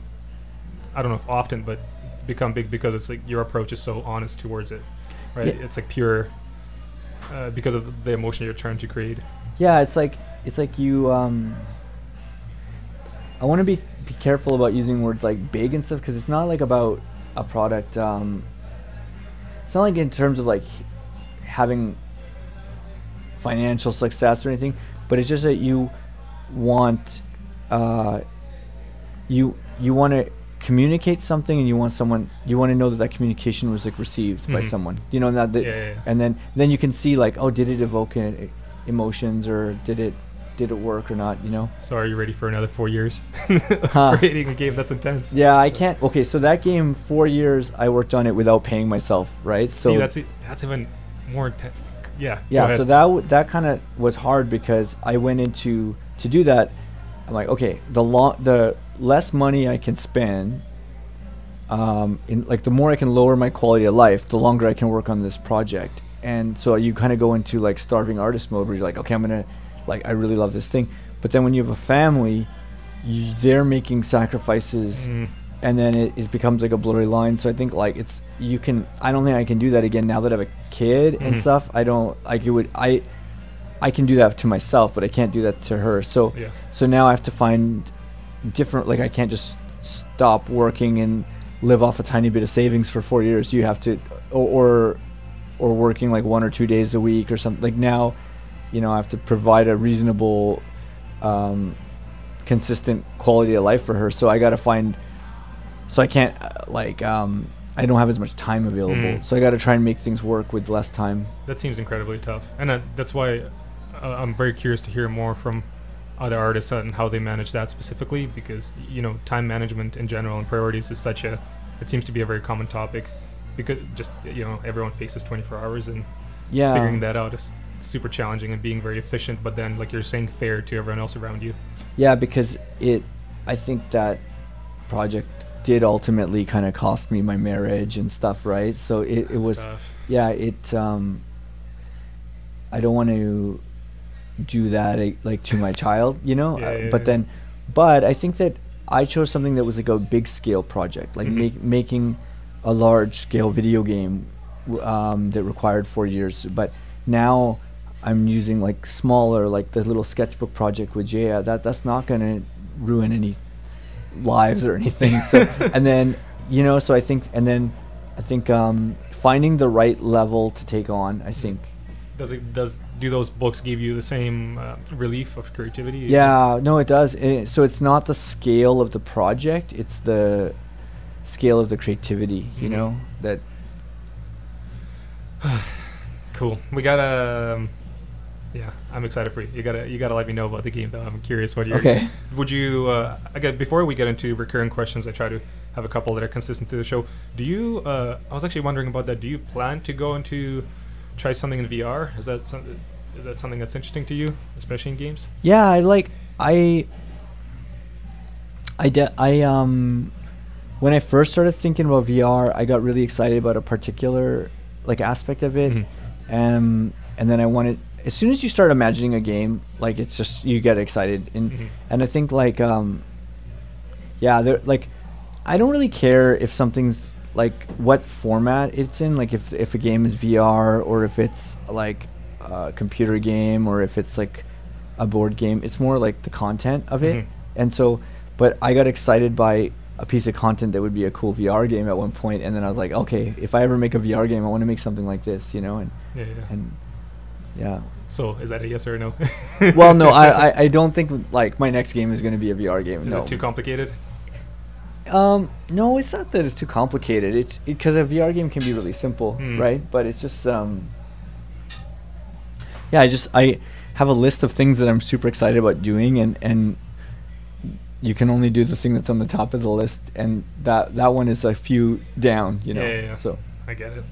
I don't know if often, but become big because it's like your approach is so honest towards it, right? Yeah. It's like pure uh, because of the emotion you're trying to create. Yeah, it's like, it's like you, um, I want to be, be careful about using words like big and stuff, because it's not like about a product. Um, it's not like in terms of like having financial success or anything, but it's just that you want uh, you you want to communicate something, and you want someone, you want to know that that communication was like received mm-hmm. by someone, you know, that the, yeah, yeah, yeah. and then then you can see like, oh, did it evoke an, emotions, or did it did it work or not, you know? So are you ready for another four years huh. creating a game that's intense? Yeah, I can't. Okay, so that game, four years I worked on it without paying myself, right? So see, that's that's even more intense. Yeah. Yeah. So that w that kind of was hard, because I went into to do that. I'm like, okay, the long the less money I can spend, um, in like the more I can lower my quality of life, the longer I can work on this project. And so you kind of go into like starving artist mode, where you're like, okay, I'm gonna, like, I really love this thing. But then when you have a family, you, they're making sacrifices, mm. and then it, it becomes like a blurry line. So I think like it's you can. I don't think I can do that again now that I have a kid mm-hmm. and stuff. I don't like it would. I I can do that to myself, but I can't do that to her. So yeah. so now I have to find different, like I can't just stop working and live off a tiny bit of savings for four years. You have to, or or, or working like one or two days a week or something. Like now, you know, I have to provide a reasonable, um, consistent quality of life for her. So I got to find, so I can't uh, like, um, I don't have as much time available. Mm. So I got to try and make things work with less time. That seems incredibly tough. And uh, that's why I'm very curious to hear more from other artists and how they manage that specifically, because, you know, time management in general and priorities is such a, it seems to be a very common topic, because just, you know, everyone faces twenty-four hours, and yeah. figuring that out is super challenging, and being very efficient, but then like you're saying, fair to everyone else around you. Yeah, because it, I think that project did ultimately kind of cost me my marriage and stuff, right? So it, it was, tough. yeah, it, um, I don't want to do that like to my child, you know. Yeah, uh, yeah, but yeah. then but I think that I chose something that was like a big scale project, like mm-hmm. make, making a large scale video game um, that required four years. But now I'm using like smaller, like the little sketchbook project with Jaya, that that's not gonna ruin any lives or anything. So and then, you know, so I think and then I think um, finding the right level to take on, I think. Does it does do those books give you the same uh, relief of creativity? Yeah, no, it does. It, so it's not the scale of the project; it's the scale of the creativity. You mm-hmm. know that. Cool. We gotta. Um, yeah, I'm excited for you. You gotta you gotta let me know about the game, though. I'm curious what you. Okay. Would you? Uh, I got, before we get into recurring questions, I try to have a couple that are consistent to the show. Do you? Uh, I was actually wondering about that. Do you plan to go into? Try something in V R? Is that some, is that something that's interesting to you, especially in games? Yeah, I like I I de I um when I first started thinking about V R, I got really excited about a particular like aspect of it, mm-hmm. and and then I wanted, as soon as you start imagining a game, like it's just you get excited, and mm-hmm. and I think like um yeah, there like I don't really care if something's like what format it's in, like if if a game is V R or if it's like a computer game or if it's like a board game. It's more like the content of it. Mm-hmm. And so, but I got excited by a piece of content that would be a cool V R game at one point, and then I was like, okay, if I ever make a V R game, I want to make something like this, you know. And yeah, yeah. and yeah. So is that a yes or a no? Well, no, I, I I don't think like my next game is going to be a V R game. Is no. It too complicated? Um, no, it's not that it's too complicated. It's because it, a V R game can be really simple, mm. right? But it's just, um, yeah, I just, I have a list of things that I'm super excited about doing, and, and you can only do the thing that's on the top of the list. And that, that one is a few down, you know? Yeah, yeah, yeah. So I get it.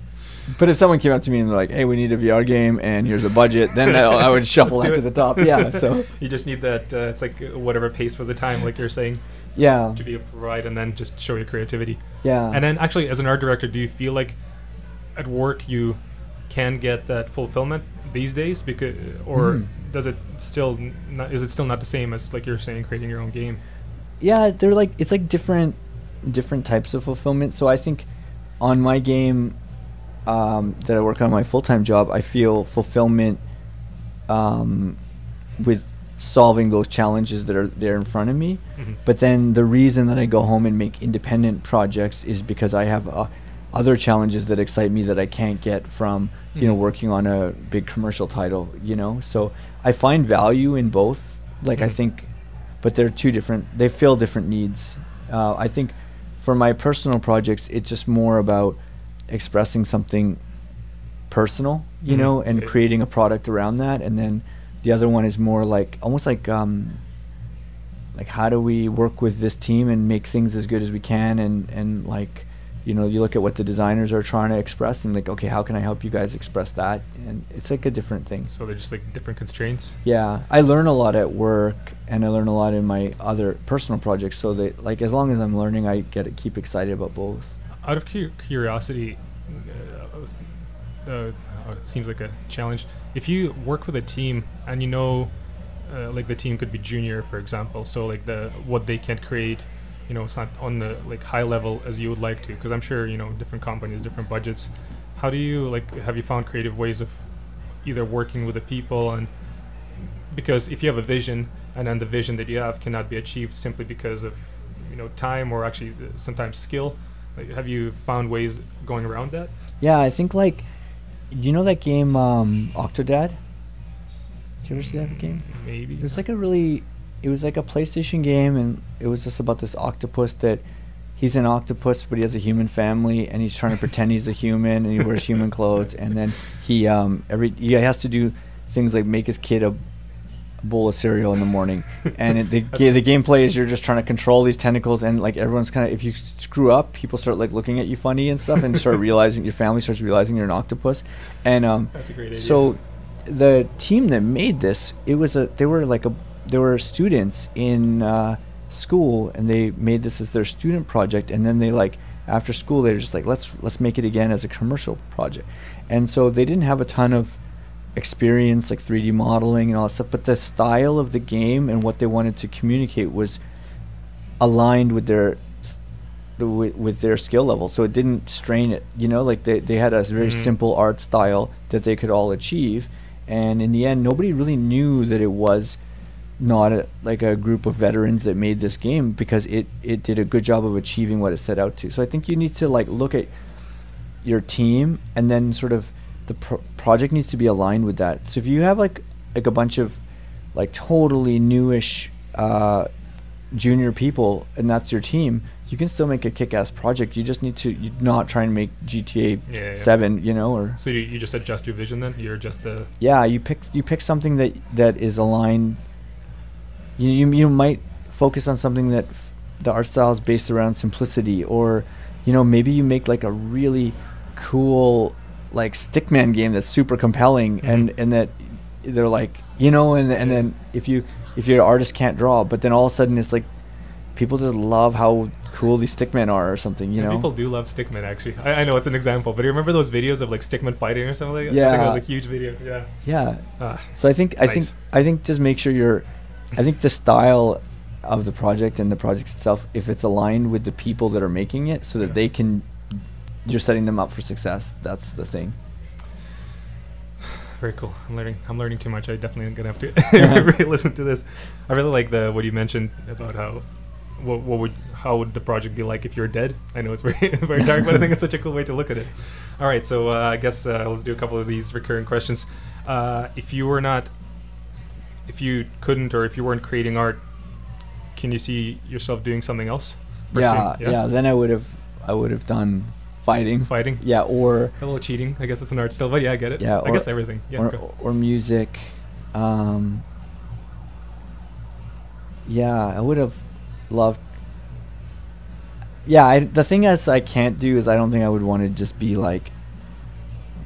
But if someone came up to me and they're like, hey, we need a V R game and here's a budget, then I, I would shuffle that to the top. Yeah. So you just need that. Uh, it's like whatever pace for the time, like you're saying. Yeah, to be able to provide and then just show your creativity. Yeah. And then actually, as an art director, do you feel like at work you can get that fulfillment these days, because or mm. does it still not, is it still not the same as like you're saying creating your own game? Yeah, they're like it's like different different types of fulfillment. So I think on my game um, that I work on my full-time job, I feel fulfillment um, with solving those challenges that are there in front of me. Mm-hmm. But then the reason that I go home and make independent projects is because I have a, other challenges that excite me that I can't get from, you mm. know, working on a big commercial title, you know? So I find value in both. Like, mm. I think, but they're two different, they fill different needs. Uh, I think for my personal projects, it's just more about expressing something personal, you mm. know, and creating a product around that. And then the other one is more like, almost like, um, like how do we work with this team and make things as good as we can? And, and like, you know, you look at what the designers are trying to express and like, okay, how can I help you guys express that? And it's like a different thing. So they're just like different constraints? Yeah. I learn a lot at work and I learn a lot in my other personal projects. So that, like, as long as I'm learning, I get to keep excited about both. Out of cu curiosity, uh, uh, it seems like a challenge. If you work with a team and you know, uh, like the team could be junior, for example, so like the what they can create, you know, it's not on the like high level as you would like to, because I'm sure, you know, different companies, different budgets. How do you, like, have you found creative ways of either working with the people? And because if you have a vision and then the vision that you have cannot be achieved simply because of, you know, time or actually uh, sometimes skill, like, have you found ways going around that? Yeah, I think, like, you know that game um, Octodad? Did you ever see that game? Maybe. It was like a really... It was like a PlayStation game, and it was just about this octopus that he's an octopus, but he has a human family, and he's trying to pretend he's a human, and he wears human clothes, and then he um, every he has to do things like make his kid a bowl of cereal in the morning, and it, the ga the gameplay is you're just trying to control these tentacles, and like everyone's kind of, if you screw up, people start like looking at you funny and stuff, and start realizing your family starts realizing you're an octopus, and um, that's a great idea. So the team that made this, it was a they were like a there were students in uh, school, and they made this as their student project, and then they like after school they're just like let's let's make it again as a commercial project. And so they didn't have a ton of experience like three D modeling and all that stuff, but the style of the game and what they wanted to communicate was aligned with their the w with their skill level, so it didn't strain it, you know, like they, they had a very mm-hmm. simple art style that they could all achieve, and in the end nobody really knew that it was not a, like a group of veterans that made this game, because it it did a good job of achieving what it set out to. So I think you need to like look at your team, and then sort of the pro project needs to be aligned with that. So if you have like like a bunch of like totally newish uh, junior people, and that's your team, you can still make a kick-ass project. You just need to you not try and make G T A yeah, seven, yeah. you know, or so you, you just adjust your vision then. You're just the yeah. You pick you pick something that that is aligned. You, you might focus on something that f the art style is based around simplicity, or, you know, maybe you make like a really cool like stickman game that's super compelling, mm-hmm. and and that they're like, you know, and and yeah. then if you if your artist can't draw, but then all of a sudden it's like people just love how cool these stickmen are or something, you yeah, know. People do love stickmen, actually. I, I know it's an example, but you remember those videos of like stickmen fighting or something? Like yeah, I think that was a huge video. Yeah. Yeah. Ah, so I think I nice. think I think just make sure you're. I think the style of the project and the project itself, if it's aligned with the people that are making it, so that yeah. they can, you're setting them up for success. That's the thing. Very cool. I'm learning. I'm learning too much. I definitely am gonna have to really listen to this. I really like the what you mentioned about how, what, what would how would the project be like if you're dead? I know it's very very dark, but I think it's such a cool way to look at it. All right, so uh, I guess uh, let's do a couple of these recurring questions. Uh, if you were not If you couldn't, or if you weren't creating art, can you see yourself doing something else? Yeah, yeah, yeah. Then I would have, I would have done fighting, fighting. Yeah, or a little cheating. I guess it's an art still, but yeah, I get it. Yeah, I guess everything. Yeah, or, or music. Um, yeah, I would have loved. Yeah, I, the thing is, I can't do is I don't think I would want to just be like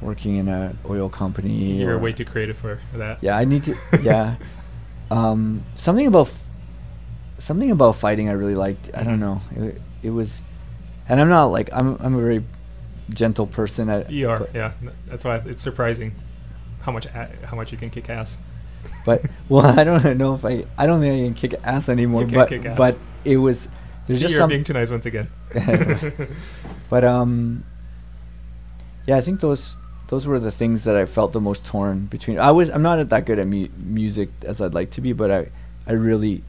working in a oil company. You're way too creative for that. Yeah, I need to. Yeah, um, something about f something about fighting I really liked. I don't know. It, it was, and I'm not like I'm. I'm a very gentle person. I, you are. Yeah, that's why it's surprising how much a how much you can kick ass. But well, I don't know if I. I don't think I can kick ass anymore. You can but kick ass. But it was. There's See, just you're being too nice once again. But um, yeah, I think those. Those were the things that I felt the most torn between. I was I'm not that good at mu music as I'd like to be, but I, I really,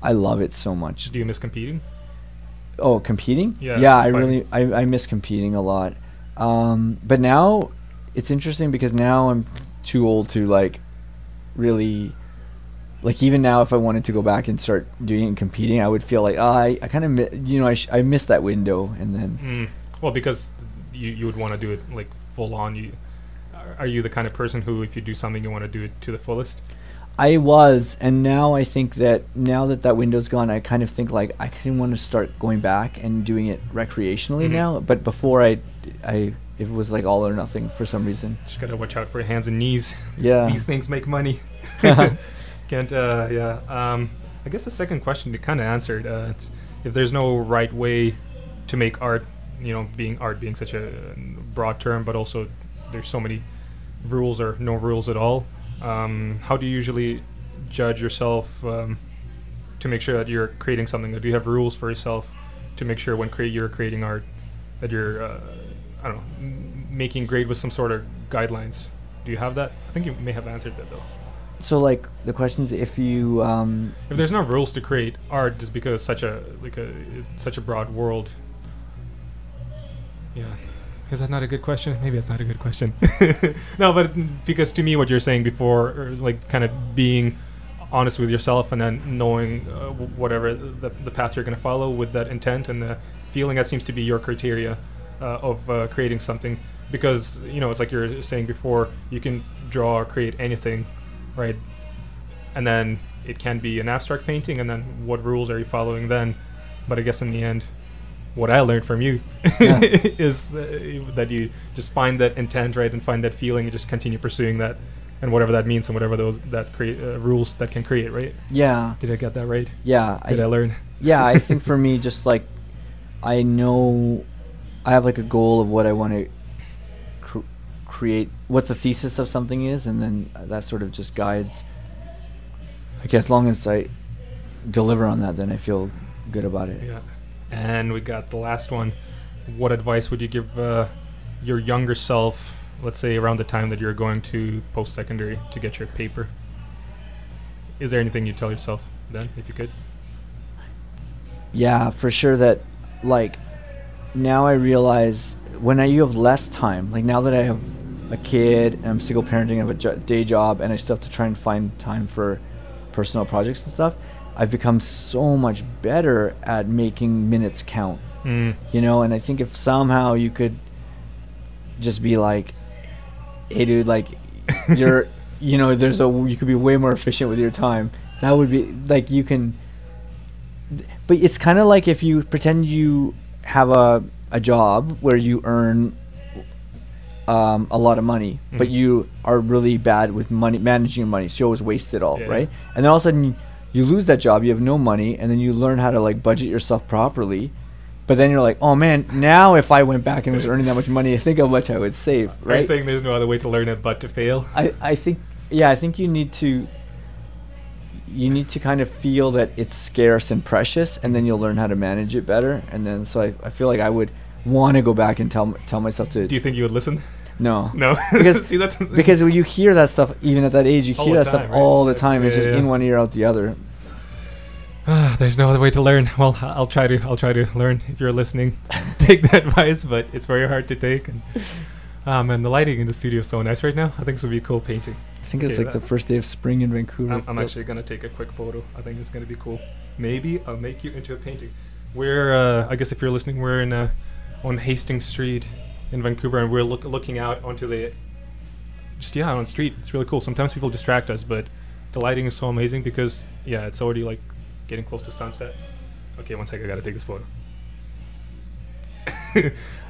I love it so much. Do you miss competing? Oh, competing? Yeah, yeah I really I, I miss competing a lot. Um, but now it's interesting because now I'm too old to like really like even now if I wanted to go back and start doing and competing, I would feel like oh, I I kind of you know I sh I missed that window and then mm. Well, because you you would want to do it like full on. You are you the kind of person who if you do something you want to do it to the fullest? I was, and now I think that now that that window's gone, I kind of think like I kind of want to start going back and doing it recreationally mm-hmm. now. But before I, I it was like all or nothing for some reason. Just gotta watch out for your hands and knees. Yeah, these things make money. Can't. Uh, yeah. Um, I guess the second question you kind of answered. Uh, it's if there's no right way to make art, you know, being art being such a broad term, but also there's so many rules or no rules at all. Um, how do you usually judge yourself um, to make sure that you're creating something? Or do you have rules for yourself to make sure when crea you're creating art that you're, uh, I don't know, m making grade with some sort of guidelines? Do you have that? I think you may have answered that though. So like the question is if you um, if there's no rules to create art, just because such a like a it's such a broad world. Yeah. Is that not a good question? Maybe it's not a good question. No, but because to me, what you're saying before, is like kind of being honest with yourself and then knowing uh, w whatever the, the path you're going to follow with that intent and the feeling that seems to be your criteria uh, of uh, creating something. Because, you know, it's like you're saying before, you can draw or create anything, right? And then it can be an abstract painting, and then what rules are you following then? But I guess in the end, what I learned from you yeah. is uh, that you just find that intent, right, and find that feeling, and just continue pursuing that, and whatever that means, and whatever those that create uh, rules that can create, right? Yeah. Did I get that right? Yeah. Did I, I learn? Yeah, I think for me, just like I know, I have like a goal of what I want to cr create, what the thesis of something is, and then that sort of just guides. I guess as long as I deliver on that, then I feel good about it. Yeah. And we got the last one. What advice would you give uh, your younger self, let's say around the time that you're going to post-secondary to get your paper? Is there anything you tell yourself then, if you could? Yeah, for sure that, like, now I realize when I, you have less time, like now that I have a kid and I'm single parenting, I have a jo- day job, and I still have to try and find time for personal projects and stuff, I've become so much better at making minutes count, mm. you know, and I think if somehow you could just be like, hey dude, like you're, you know, there's a, you could be way more efficient with your time. That would be like, you can, but it's kind of like if you pretend you have a, a job where you earn um, a lot of money, mm. but you are really bad with money, managing your money. So you always waste it all, yeah. right? And then all of a sudden you, you lose that job, you have no money, and then you learn how to like budget yourself properly. But then you're like, oh man, now if I went back and was earning that much money, I think how much I would save, right? Are you saying there's no other way to learn it but to fail? I, I think, yeah, I think you need to, you need to kind of feel that it's scarce and precious, and then you'll learn how to manage it better. And then, so I, I feel like I would want to go back and tell, tell myself to... Do you think you would listen? No. No. Because, see, that's because when you hear that stuff, even at that age, you all hear that time, stuff right? all the time. Yeah, it's just yeah, yeah. in one ear, out the other. Uh, there's no other way to learn. Well, I'll try to, I'll try to learn if you're listening. Take that advice, but it's very hard to take. And, um, and the lighting in the studio is so nice right now. I think this would be a cool painting. I think okay, it's like the first day of spring in Vancouver. I'm, I'm actually going to take a quick photo. I think it's going to be cool. Maybe I'll make you into a painting. We're, uh, I guess if you're listening, we're in uh, on Hastings Street in Vancouver, and we're look, looking out onto the just yeah on the street. It's really cool. Sometimes people distract us, but the lighting is so amazing because yeah, it's already like getting close to sunset. Okay, one second, I gotta take this photo.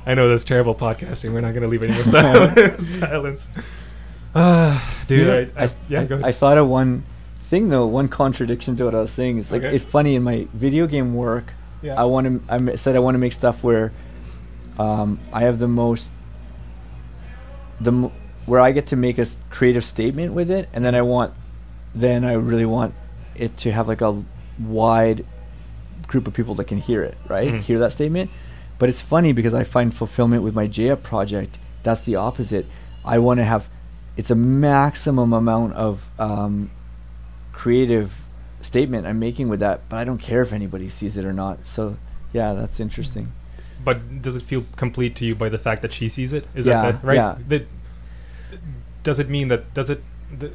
I know that's terrible podcasting. We're not gonna leave any more silence. silence. Uh, dude, you know, I, I, I yeah, I, go ahead. I thought of one thing though, one contradiction to what I was saying. It's like okay. it's funny in my video game work. Yeah. I want to. I said I want to make stuff where. I have the most, the m where I get to make a creative statement with it, and then I want, then I really want it to have like a wide group of people that can hear it, right? Mm-hmm. Hear that statement. But it's funny because I find fulfillment with my Jaya project. That's the opposite. I want to have, it's a maximum amount of um, creative statement I'm making with that, but I don't care if anybody sees it or not. So Yeah, that's interesting. But does it feel complete to you by the fact that she sees it? Is yeah, that the, right? Yeah. The, does it mean that, does it, the, uh,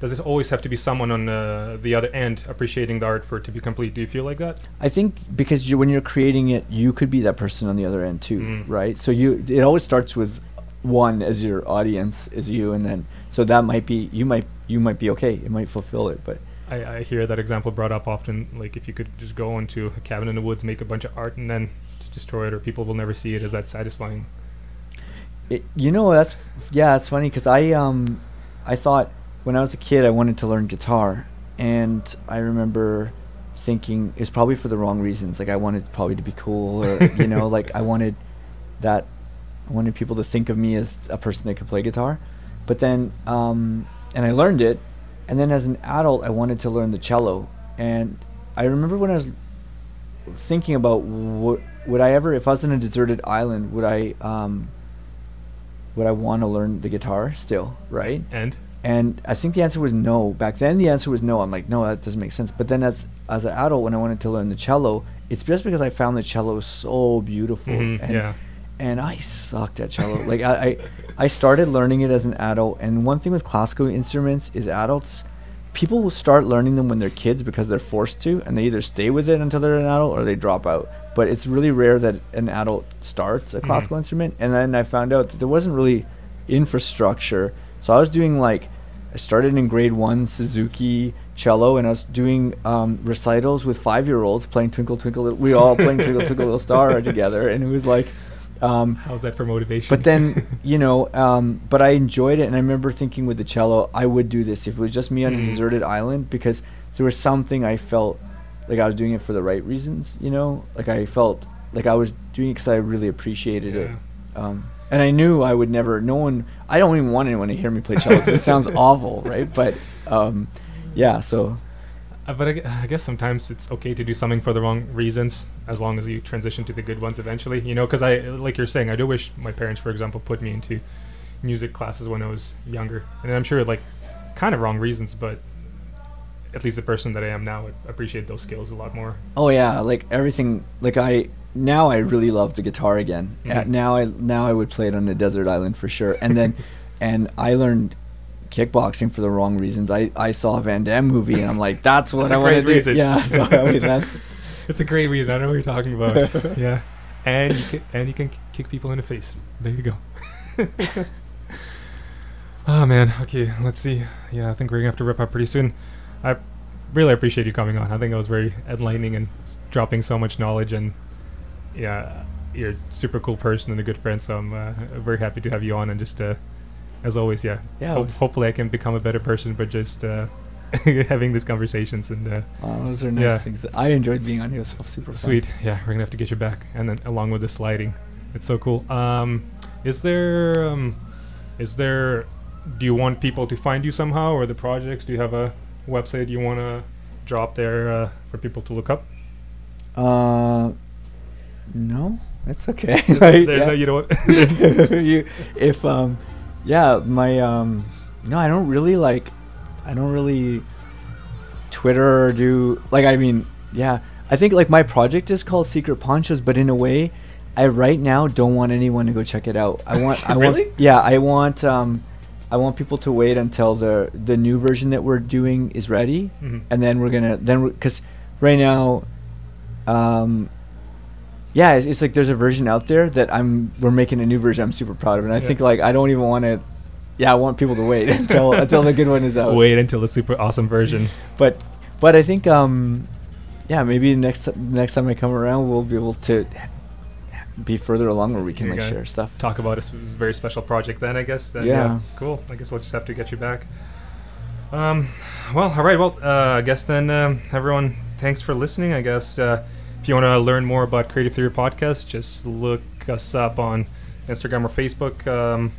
does it always have to be someone on uh, the other end appreciating the art for it to be complete? Do you feel like that? I think because you, when you're creating it, you could be that person on the other end too, mm. right? So you, it always starts with one as your audience, as you, and then, so that might be, you might, you might be okay. It might fulfill it, but. I, I hear that example brought up often, like if you could just go into a cabin in the woods, make a bunch of art, and then just destroy it, or people will never see it. Is that satisfying? It, you know, that's, yeah, it's funny, because I, um, I thought, when I was a kid, I wanted to learn guitar, and I remember thinking it's probably for the wrong reasons. Like I wanted probably to be cool, or you know, like I wanted that, I wanted people to think of me as a person that could play guitar. But then, um, and I learned it, and then as an adult, I wanted to learn the cello. And I remember when I was thinking about what would I ever, if I was in a deserted island, would I, um, would I want to learn the guitar still, right? And. And I think the answer was no. Back then, the answer was no. I'm like, no, that doesn't make sense. But then as as an adult, when I wanted to learn the cello, it's just because I found the cello so beautiful. Mm-hmm, and, yeah. and I sucked at cello. Like I, I, I started learning it as an adult. And one thing with classical instruments is adults, people will start learning them when they're kids because they're forced to. And they either stay with it until they're an adult or they drop out. But it's really rare that an adult starts a classical mm-hmm. instrument. And then I found out that there wasn't really infrastructure. So I was doing like, I started in grade one Suzuki cello, and I was doing um, recitals with five-year-olds playing Twinkle Twinkle Little. We were all playing Twinkle Twinkle Little Star together, and it was like, um, how's that for motivation? But then you know, um, but I enjoyed it, and I remember thinking with the cello, I would do this if it was just me on mm. a deserted island, because there was something I felt like I was doing it for the right reasons, you know, like I felt like I was doing it because I really appreciated yeah. it. Um, And I knew I would never, no one, I don't even want anyone to hear me play cello because it sounds awful, right? But, um, yeah, so. Uh, but I, gu I guess sometimes it's okay to do something for the wrong reasons as long as you transition to the good ones eventually, you know? Because I, like you're saying, I do wish my parents, for example, put me into music classes when I was younger. And I'm sure, like, kind of wrong reasons, but at least the person that I am now would appreciate those skills a lot more. Oh, yeah, like everything, like I... Now I really love the guitar again. Mm-hmm. uh, now I now I would play it on a desert island for sure. And then, and I learned kickboxing for the wrong reasons. I, I saw a Van Damme movie and I'm like, that's what that's I want to do. Reason. Yeah, so, I mean, that's it's a great reason. I know what you're talking about. Yeah, and you can, and you can kick people in the face. There you go. Oh man. Okay, let's see. Yeah, I think we're gonna have to wrap up pretty soon. I really appreciate you coming on. I think it was very enlightening and s dropping so much knowledge and. Yeah, you're a super cool person and a good friend, so I'm uh, very happy to have you on. And just uh, as always, yeah, yeah Ho hopefully I can become a better person by just uh, having these conversations. And uh, oh, those are nice yeah. things. I enjoyed being on here. It was super fun. Sweet. Yeah, we're gonna have to get you back, and then along with the sliding, it's so cool. Um, is there, um, is there? Do you want people to find you somehow, or the projects? Do you have a website you wanna drop there uh, for people to look up? Uh. No, that's okay. There's, right? there's yeah. no, you know what? you, if um, yeah, my um, no, I don't really like, I don't really Twitter or do like. I mean, yeah, I think like my project is called Secret Ponchos, but in a way, I right now don't want anyone to go check it out. I want, I really? want, yeah, I want um, I want people to wait until the the new version that we're doing is ready, mm-hmm. and then we're gonna then because right now, um. Yeah, it's, it's like there's a version out there that I'm. We're making a new version. I'm super proud of, and I yeah. think like I don't even want to. Yeah, I want people to wait until until the good one is out. Wait until the super awesome version. But, but I think um, yeah, maybe next next time I come around, we'll be able to be further along where we can like share stuff. Talk about a s very special project then, I guess. Then, yeah. yeah, cool. I guess we'll just have to get you back. Um, well, all right. Well, uh, I guess then um, everyone, thanks for listening. I guess. Uh, If you want to learn more about Creative Theory Podcast, just look us up on Instagram or Facebook. Um,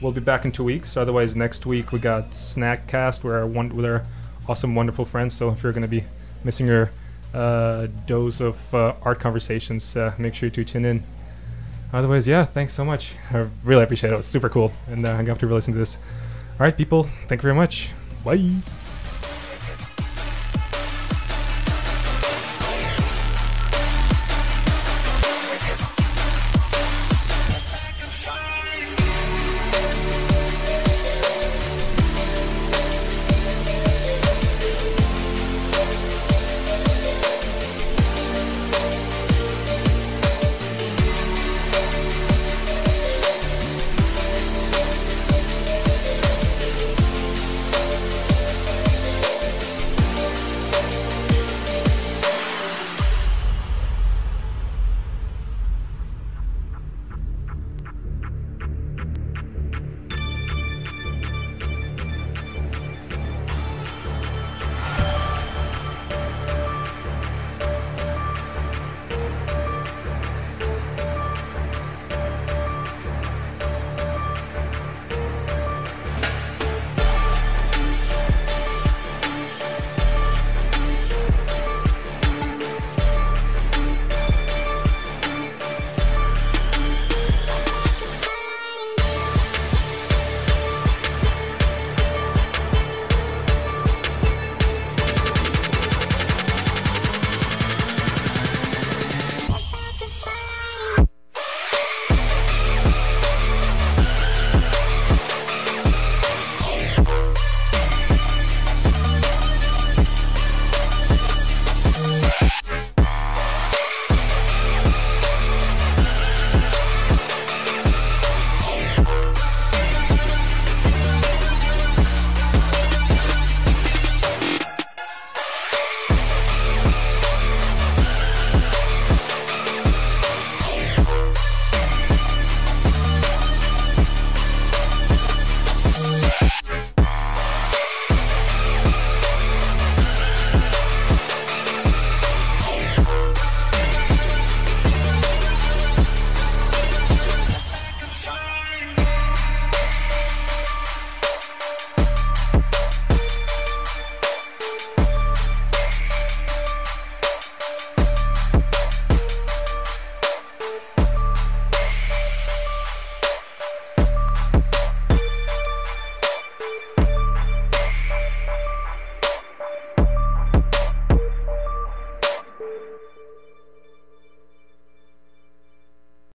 we'll be back in two weeks. Otherwise, next week we got Snackcast where our one, with our awesome, wonderful friends. So if you're going to be missing your uh, dose of uh, art conversations, uh, make sure to tune in. Otherwise, yeah, thanks so much. I really appreciate it. It was super cool. And uh, I'm going to have to re-listen to this. All right, people, thank you very much. Bye.